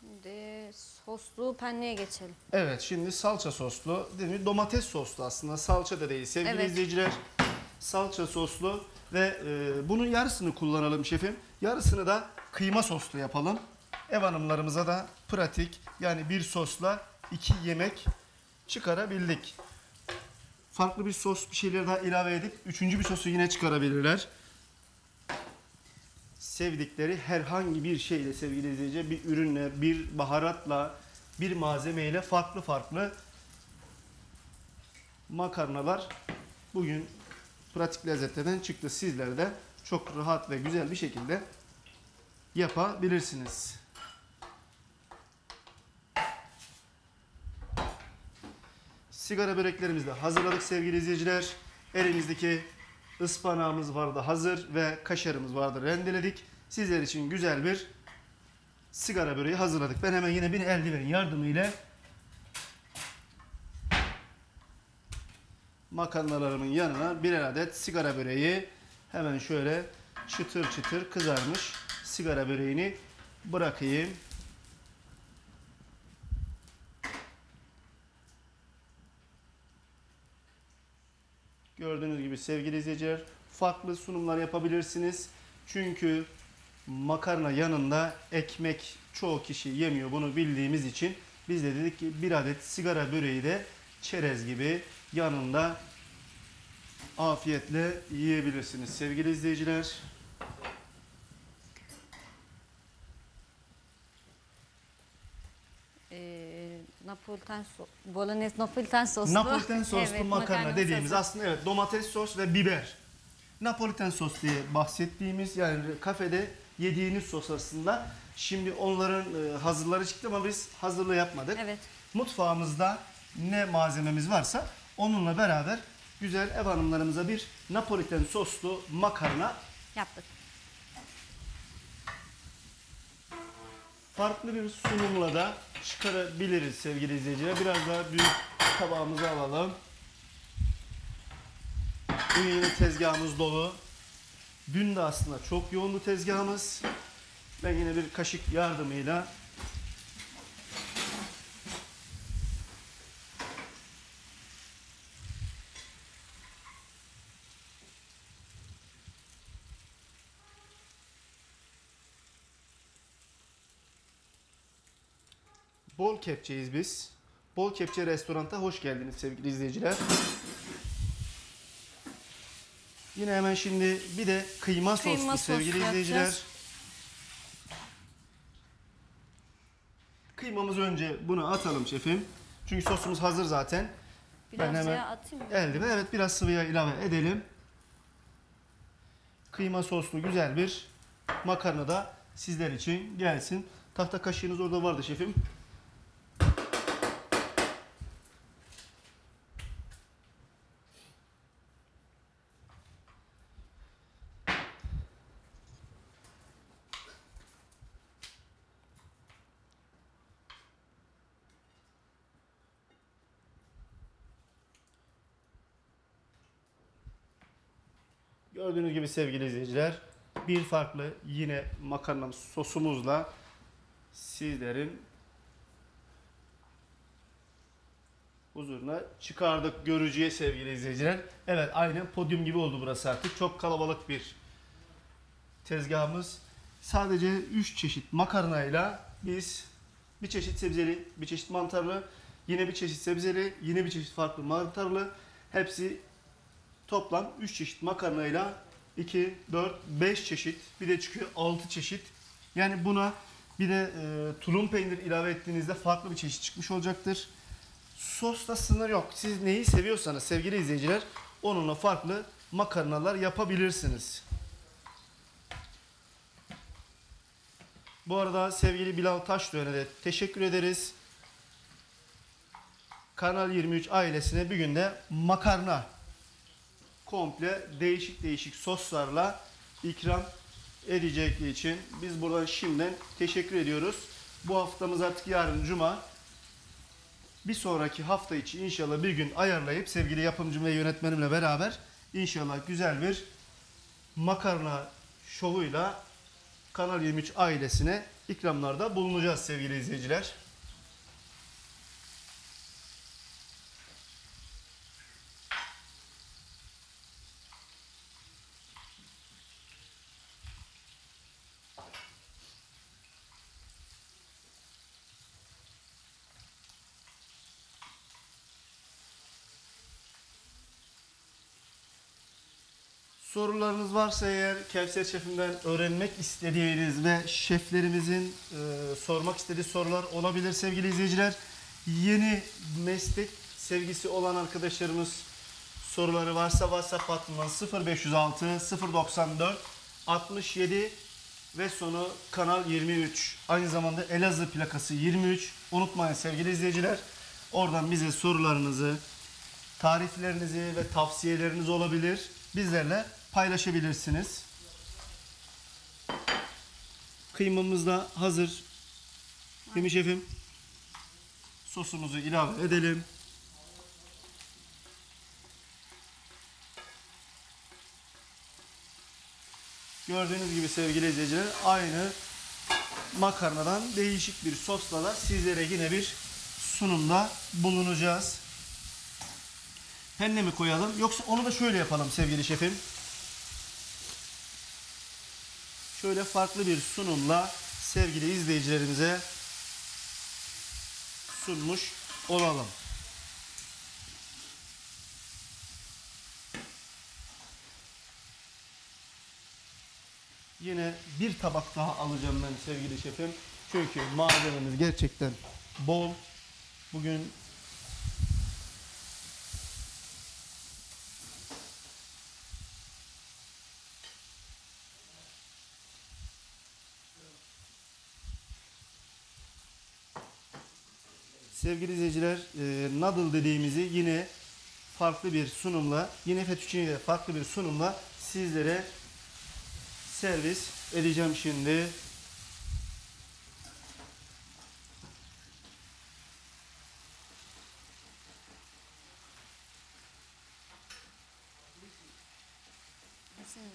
Şimdi soslu penneye geçelim. Evet, şimdi salça soslu, değil mi? Domates soslu aslında, salça da değil sevgili evet. izleyiciler. Salça soslu ve e, bunun yarısını kullanalım şefim. Yarısını da kıyma soslu yapalım. Ev hanımlarımıza da pratik, yani bir sosla iki yemek çıkarabildik. Farklı bir sos, bir şeyler daha ilave edip üçüncü bir sosu yine çıkarabilirler. Sevdikleri herhangi bir şeyle sevgili izleyici, bir ürünle, bir baharatla, bir malzemeyle farklı farklı makarnalar bugün Pratik Lezzetler'den çıktı. Sizler de çok rahat ve güzel bir şekilde yapabilirsiniz. Sigara böreklerimizi de hazırladık sevgili izleyiciler. Elimizdeki ıspanağımız vardı hazır ve kaşarımız vardı rendeledik. Sizler için güzel bir sigara böreği hazırladık. Ben hemen yine bir eldiven yardımıyla makarnalarımın yanına bir adet sigara böreği, hemen şöyle çıtır çıtır kızarmış sigara böreğini bırakayım. Gördüğünüz gibi sevgili izleyiciler, farklı sunumlar yapabilirsiniz. Çünkü makarna yanında ekmek çoğu kişi yemiyor, bunu bildiğimiz için biz de dedik ki bir adet sigara böreği de çerez gibi yanında afiyetle yiyebilirsiniz sevgili izleyiciler. Napoliten sos, bolognese napoliten soslu. Napoliten soslu evet, makarna dediğimiz sosu. Aslında evet, domates sos ve biber. Napoliten sos diye bahsettiğimiz, yani kafede yediğiniz sos aslında. Şimdi onların hazırları çıktı ama biz hazırlığı yapmadık. Evet. Mutfağımızda ne malzememiz varsa onunla beraber güzel ev hanımlarımıza bir Napoliten soslu makarna yaptık. Farklı bir sunumla da çıkarabiliriz sevgili izleyiciler. Biraz daha büyük tabağımızı alalım. Bugün yine tezgahımız dolu. Dün de aslında çok yoğundu tezgahımız. Ben yine bir kaşık yardımıyla bol kepçeyiz biz. Bol Kepçe restoranta hoş geldiniz sevgili izleyiciler. Yine hemen şimdi bir de kıyma, kıyma soslu sevgili soslu izleyiciler. Yapacağız. Kıymamızı önce buna atalım şefim. Çünkü sosumuz hazır zaten. Biraz ben hemen atayım mı? Eldiven, evet, biraz sıvı yağ ilave edelim. Kıyma soslu güzel bir makarna da sizler için gelsin. Tahta kaşığınız orada vardı şefim. Gördüğünüz gibi sevgili izleyiciler, bir farklı yine makarna sosumuzla sizlerin huzuruna çıkardık görücüye sevgili izleyiciler. Evet, aynen podyum gibi oldu burası artık. Çok kalabalık bir tezgahımız. Sadece üç çeşit makarnayla biz bir çeşit sebzeli, bir çeşit mantarlı, yine bir çeşit sebzeli, yine bir çeşit farklı mantarlı, hepsi Toplam üç çeşit makarnayla iki, dört, beş çeşit, bir de çıkıyor altı çeşit. Yani buna bir de e, tulum peynir ilave ettiğinizde farklı bir çeşit çıkmış olacaktır. Sosta sınır yok. Siz neyi seviyorsanız sevgili izleyiciler onunla farklı makarnalar yapabilirsiniz. Bu arada sevgili Bilal Taşdöğen'e de teşekkür ederiz. Kanal yirmi üç ailesine bir günde makarna komple değişik değişik soslarla ikram edecekliği için biz buradan şimdiden teşekkür ediyoruz. Bu haftamız artık yarın cuma. Bir sonraki hafta içi inşallah bir gün ayarlayıp sevgili yapımcım ve yönetmenimle beraber inşallah güzel bir makarna şovuyla Kanal yirmi üç ailesine ikramlarda bulunacağız sevgili izleyiciler. Sorularınız varsa eğer Kevser Şef'imden öğrenmek istediğiniz ve şeflerimizin e, sormak istediği sorular olabilir sevgili izleyiciler. Yeni meslek sevgisi olan arkadaşlarımız soruları varsa WhatsApp hattından sıfır beş yüz altı, sıfır doksan dört, altmış yedi ve sonu Kanal yirmi üç. Aynı zamanda Elazığ plakası yirmi üç. Unutmayın sevgili izleyiciler. Oradan bize sorularınızı, tariflerinizi ve tavsiyeleriniz olabilir. Bizlerle paylaşabilirsiniz. Kıymamız da hazır. Değil mi şefim? Sosumuzu ilave edelim. Gördüğünüz gibi sevgili izleyiciler aynı makarnadan değişik bir sosla da sizlere yine bir sunumda bulunacağız. Penne mi koyalım? Yoksa onu da şöyle yapalım sevgili şefim. Şöyle farklı bir sunumla sevgili izleyicilerimize sunmuş olalım. Yine bir tabak daha alacağım ben sevgili şefim. Çünkü malzememiz gerçekten bol. Bugün sevgili izleyiciler, e, noodle dediğimizi yine farklı bir sunumla, yine fettucine ile farklı bir sunumla sizlere servis edeceğim şimdi.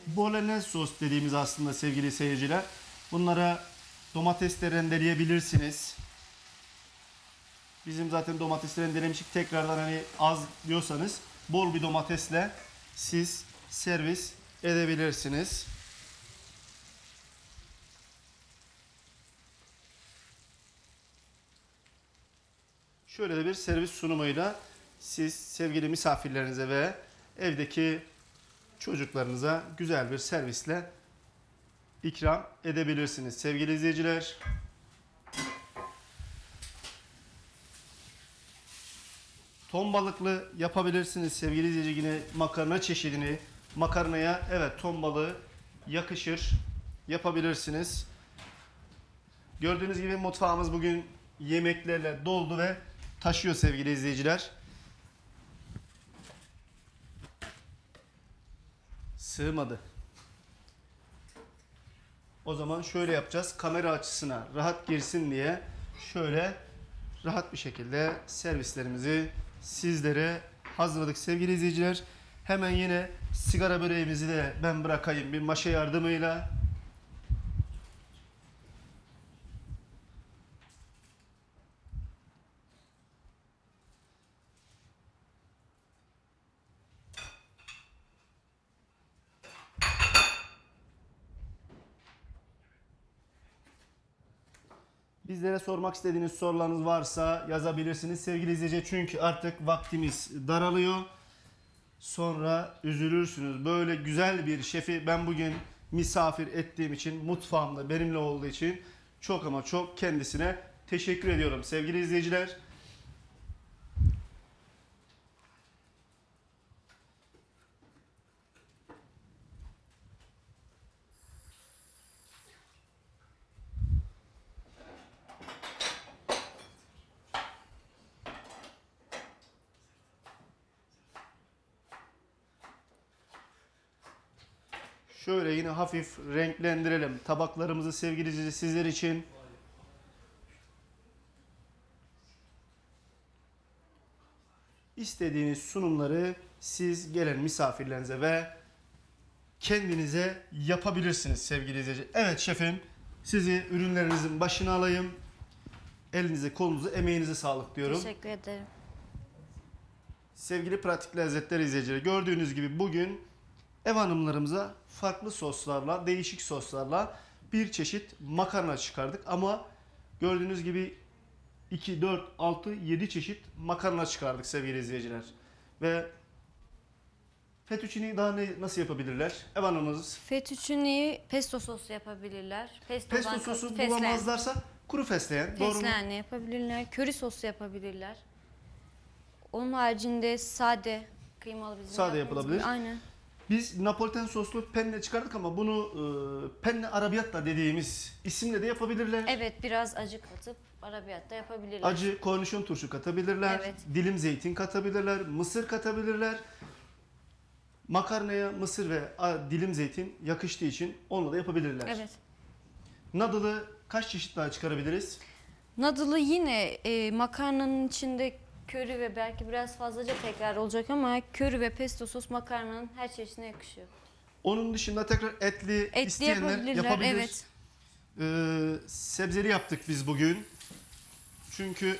Bolognese sos dediğimiz aslında sevgili seyirciler. Bunlara domates de rendeleyebilirsiniz. Bizim zaten domatesleri rendelemiştik. Tekrardan hani az diyorsanız bol bir domatesle siz servis edebilirsiniz. Şöyle de bir servis sunumuyla siz sevgili misafirlerinize ve evdeki çocuklarınıza güzel bir servisle ikram edebilirsiniz sevgili izleyiciler. Ton balıklı yapabilirsiniz sevgili izleyici, yine makarna çeşidini, makarnaya evet ton balığı yakışır, yapabilirsiniz. Gördüğünüz gibi mutfağımız bugün yemeklerle doldu ve taşıyor sevgili izleyiciler. Sığmadı. O zaman şöyle yapacağız, kamera açısına rahat girsin diye şöyle rahat bir şekilde servislerimizi sizlere hazırladık sevgili izleyiciler. Hemen yine sigara böreğimizi de ben bırakayım bir maşa yardımıyla. Bizlere sormak istediğiniz sorularınız varsa yazabilirsiniz sevgili izleyici, çünkü artık vaktimiz daralıyor. Sonra üzülürsünüz. Böyle güzel bir şefi ben bugün misafir ettiğim için, mutfağımda benimle olduğu için çok ama çok kendisine teşekkür ediyorum sevgili izleyiciler. Şöyle yine hafif renklendirelim tabaklarımızı sevgili izleyiciler sizler için. İstediğiniz sunumları siz gelen misafirlerinize ve kendinize yapabilirsiniz sevgili izleyiciler. Evet şefim, sizi ürünlerinizin başına alayım. Elinize, kolunuza, emeğinize sağlık diyorum. Teşekkür ederim. Sevgili Pratik Lezzetler izleyicileri, gördüğünüz gibi bugün ev hanımlarımıza farklı soslarla, değişik soslarla bir çeşit makarna çıkardık. Ama gördüğünüz gibi iki, dört, altı, yedi çeşit makarna çıkardık sevgili izleyiciler. Ve fettucine'yi daha ne, nasıl yapabilirler ev hanımımız? Fettucine'yi pesto sosu yapabilirler. Pesto, pesto sosu fesleğen bulamazlarsa kuru fesleğen. Fesleğenle yapabilirler. Köri sosu yapabilirler. Onun haricinde sade kıymalı bizim. Sade yapılabilir. Gibi. Aynen. Biz Napoliten soslu penne çıkardık ama bunu e, penne arabiyatta dediğimiz isimle de yapabilirler. Evet, biraz acı katıp arabiyatta yapabilirler. Acı, kornişon turşu katabilirler, evet. Dilim zeytin katabilirler, mısır katabilirler. Makarnaya mısır ve a, dilim zeytin yakıştığı için onunla da yapabilirler. Evet. Nadıl'ı kaç çeşit daha çıkarabiliriz? Nadıl'ı yine e, makarnanın içinde köri ve belki biraz fazlaca tekrar olacak ama köri ve pesto sos makarnanın her çeşidine yakışıyor. Onun dışında tekrar etli, etli isteyenler yapabilir. Evet. Ee, sebzeli yaptık biz bugün. Çünkü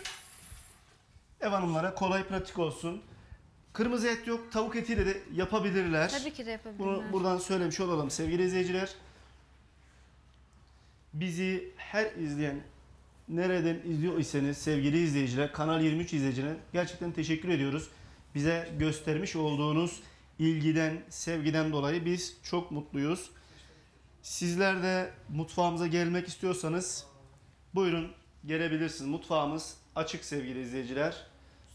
ev hanımlara kolay, pratik olsun. Kırmızı et yok, tavuk etiyle de yapabilirler. Tabii ki de yapabilirler. Bunu buradan söylemiş olalım sevgili izleyiciler. Bizi her izleyen, nereden izliyorsanız sevgili izleyiciler, Kanal yirmi üç izleyicilerine gerçekten teşekkür ediyoruz. Bize göstermiş olduğunuz ilgiden, sevgiden dolayı biz çok mutluyuz. Sizler de mutfağımıza gelmek istiyorsanız buyurun gelebilirsiniz. Mutfağımız açık sevgili izleyiciler.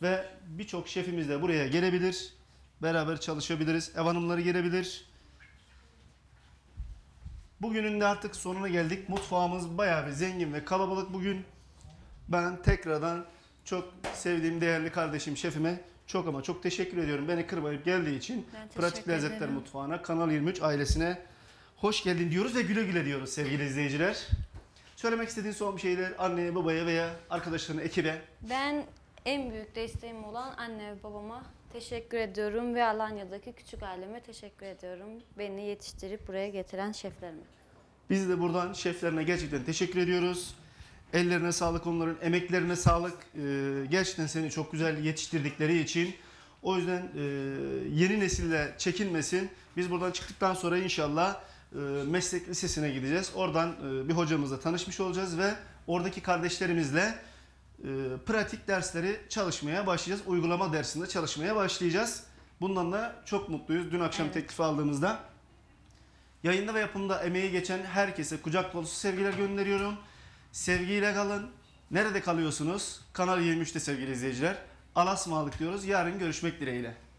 Ve birçok şefimiz de buraya gelebilir. Beraber çalışabiliriz. Ev hanımları gelebilir. Bugünün de artık sonuna geldik. Mutfağımız bayağı bir zengin ve kalabalık bugün. Ben tekrardan çok sevdiğim değerli kardeşim şefime çok ama çok teşekkür ediyorum. Beni kırmayıp geldiği için. Pratik Lezzetler ederim. Mutfağı'na, Kanal yirmi üç ailesine hoş geldin diyoruz ve güle güle diyoruz sevgili izleyiciler. Söylemek istediğin son bir şeyler anneye, babaya veya arkadaşlarına, ekibe. Ben en büyük desteğim olan anne ve babama teşekkür ediyorum ve Alanya'daki küçük aileme teşekkür ediyorum. Beni yetiştirip buraya getiren şeflerime. Biz de buradan şeflerine gerçekten teşekkür ediyoruz. Ellerine sağlık, onların emeklerine sağlık. Ee, gerçekten seni çok güzel yetiştirdikleri için. O yüzden e, yeni nesille çekinmesin. Biz buradan çıktıktan sonra inşallah e, meslek lisesine gideceğiz. Oradan e, bir hocamızla tanışmış olacağız ve oradaki kardeşlerimizle pratik dersleri çalışmaya başlayacağız. Uygulama dersinde çalışmaya başlayacağız. Bundan da çok mutluyuz. Dün akşam evet. teklifi aldığımızda yayında ve yapımda emeği geçen herkese kucak dolusu sevgiler gönderiyorum. Sevgiyle kalın. Nerede kalıyorsunuz? Kanal yirmi üç'te sevgili izleyiciler. Allah'a ısmarladık diyoruz. Yarın görüşmek dileğiyle.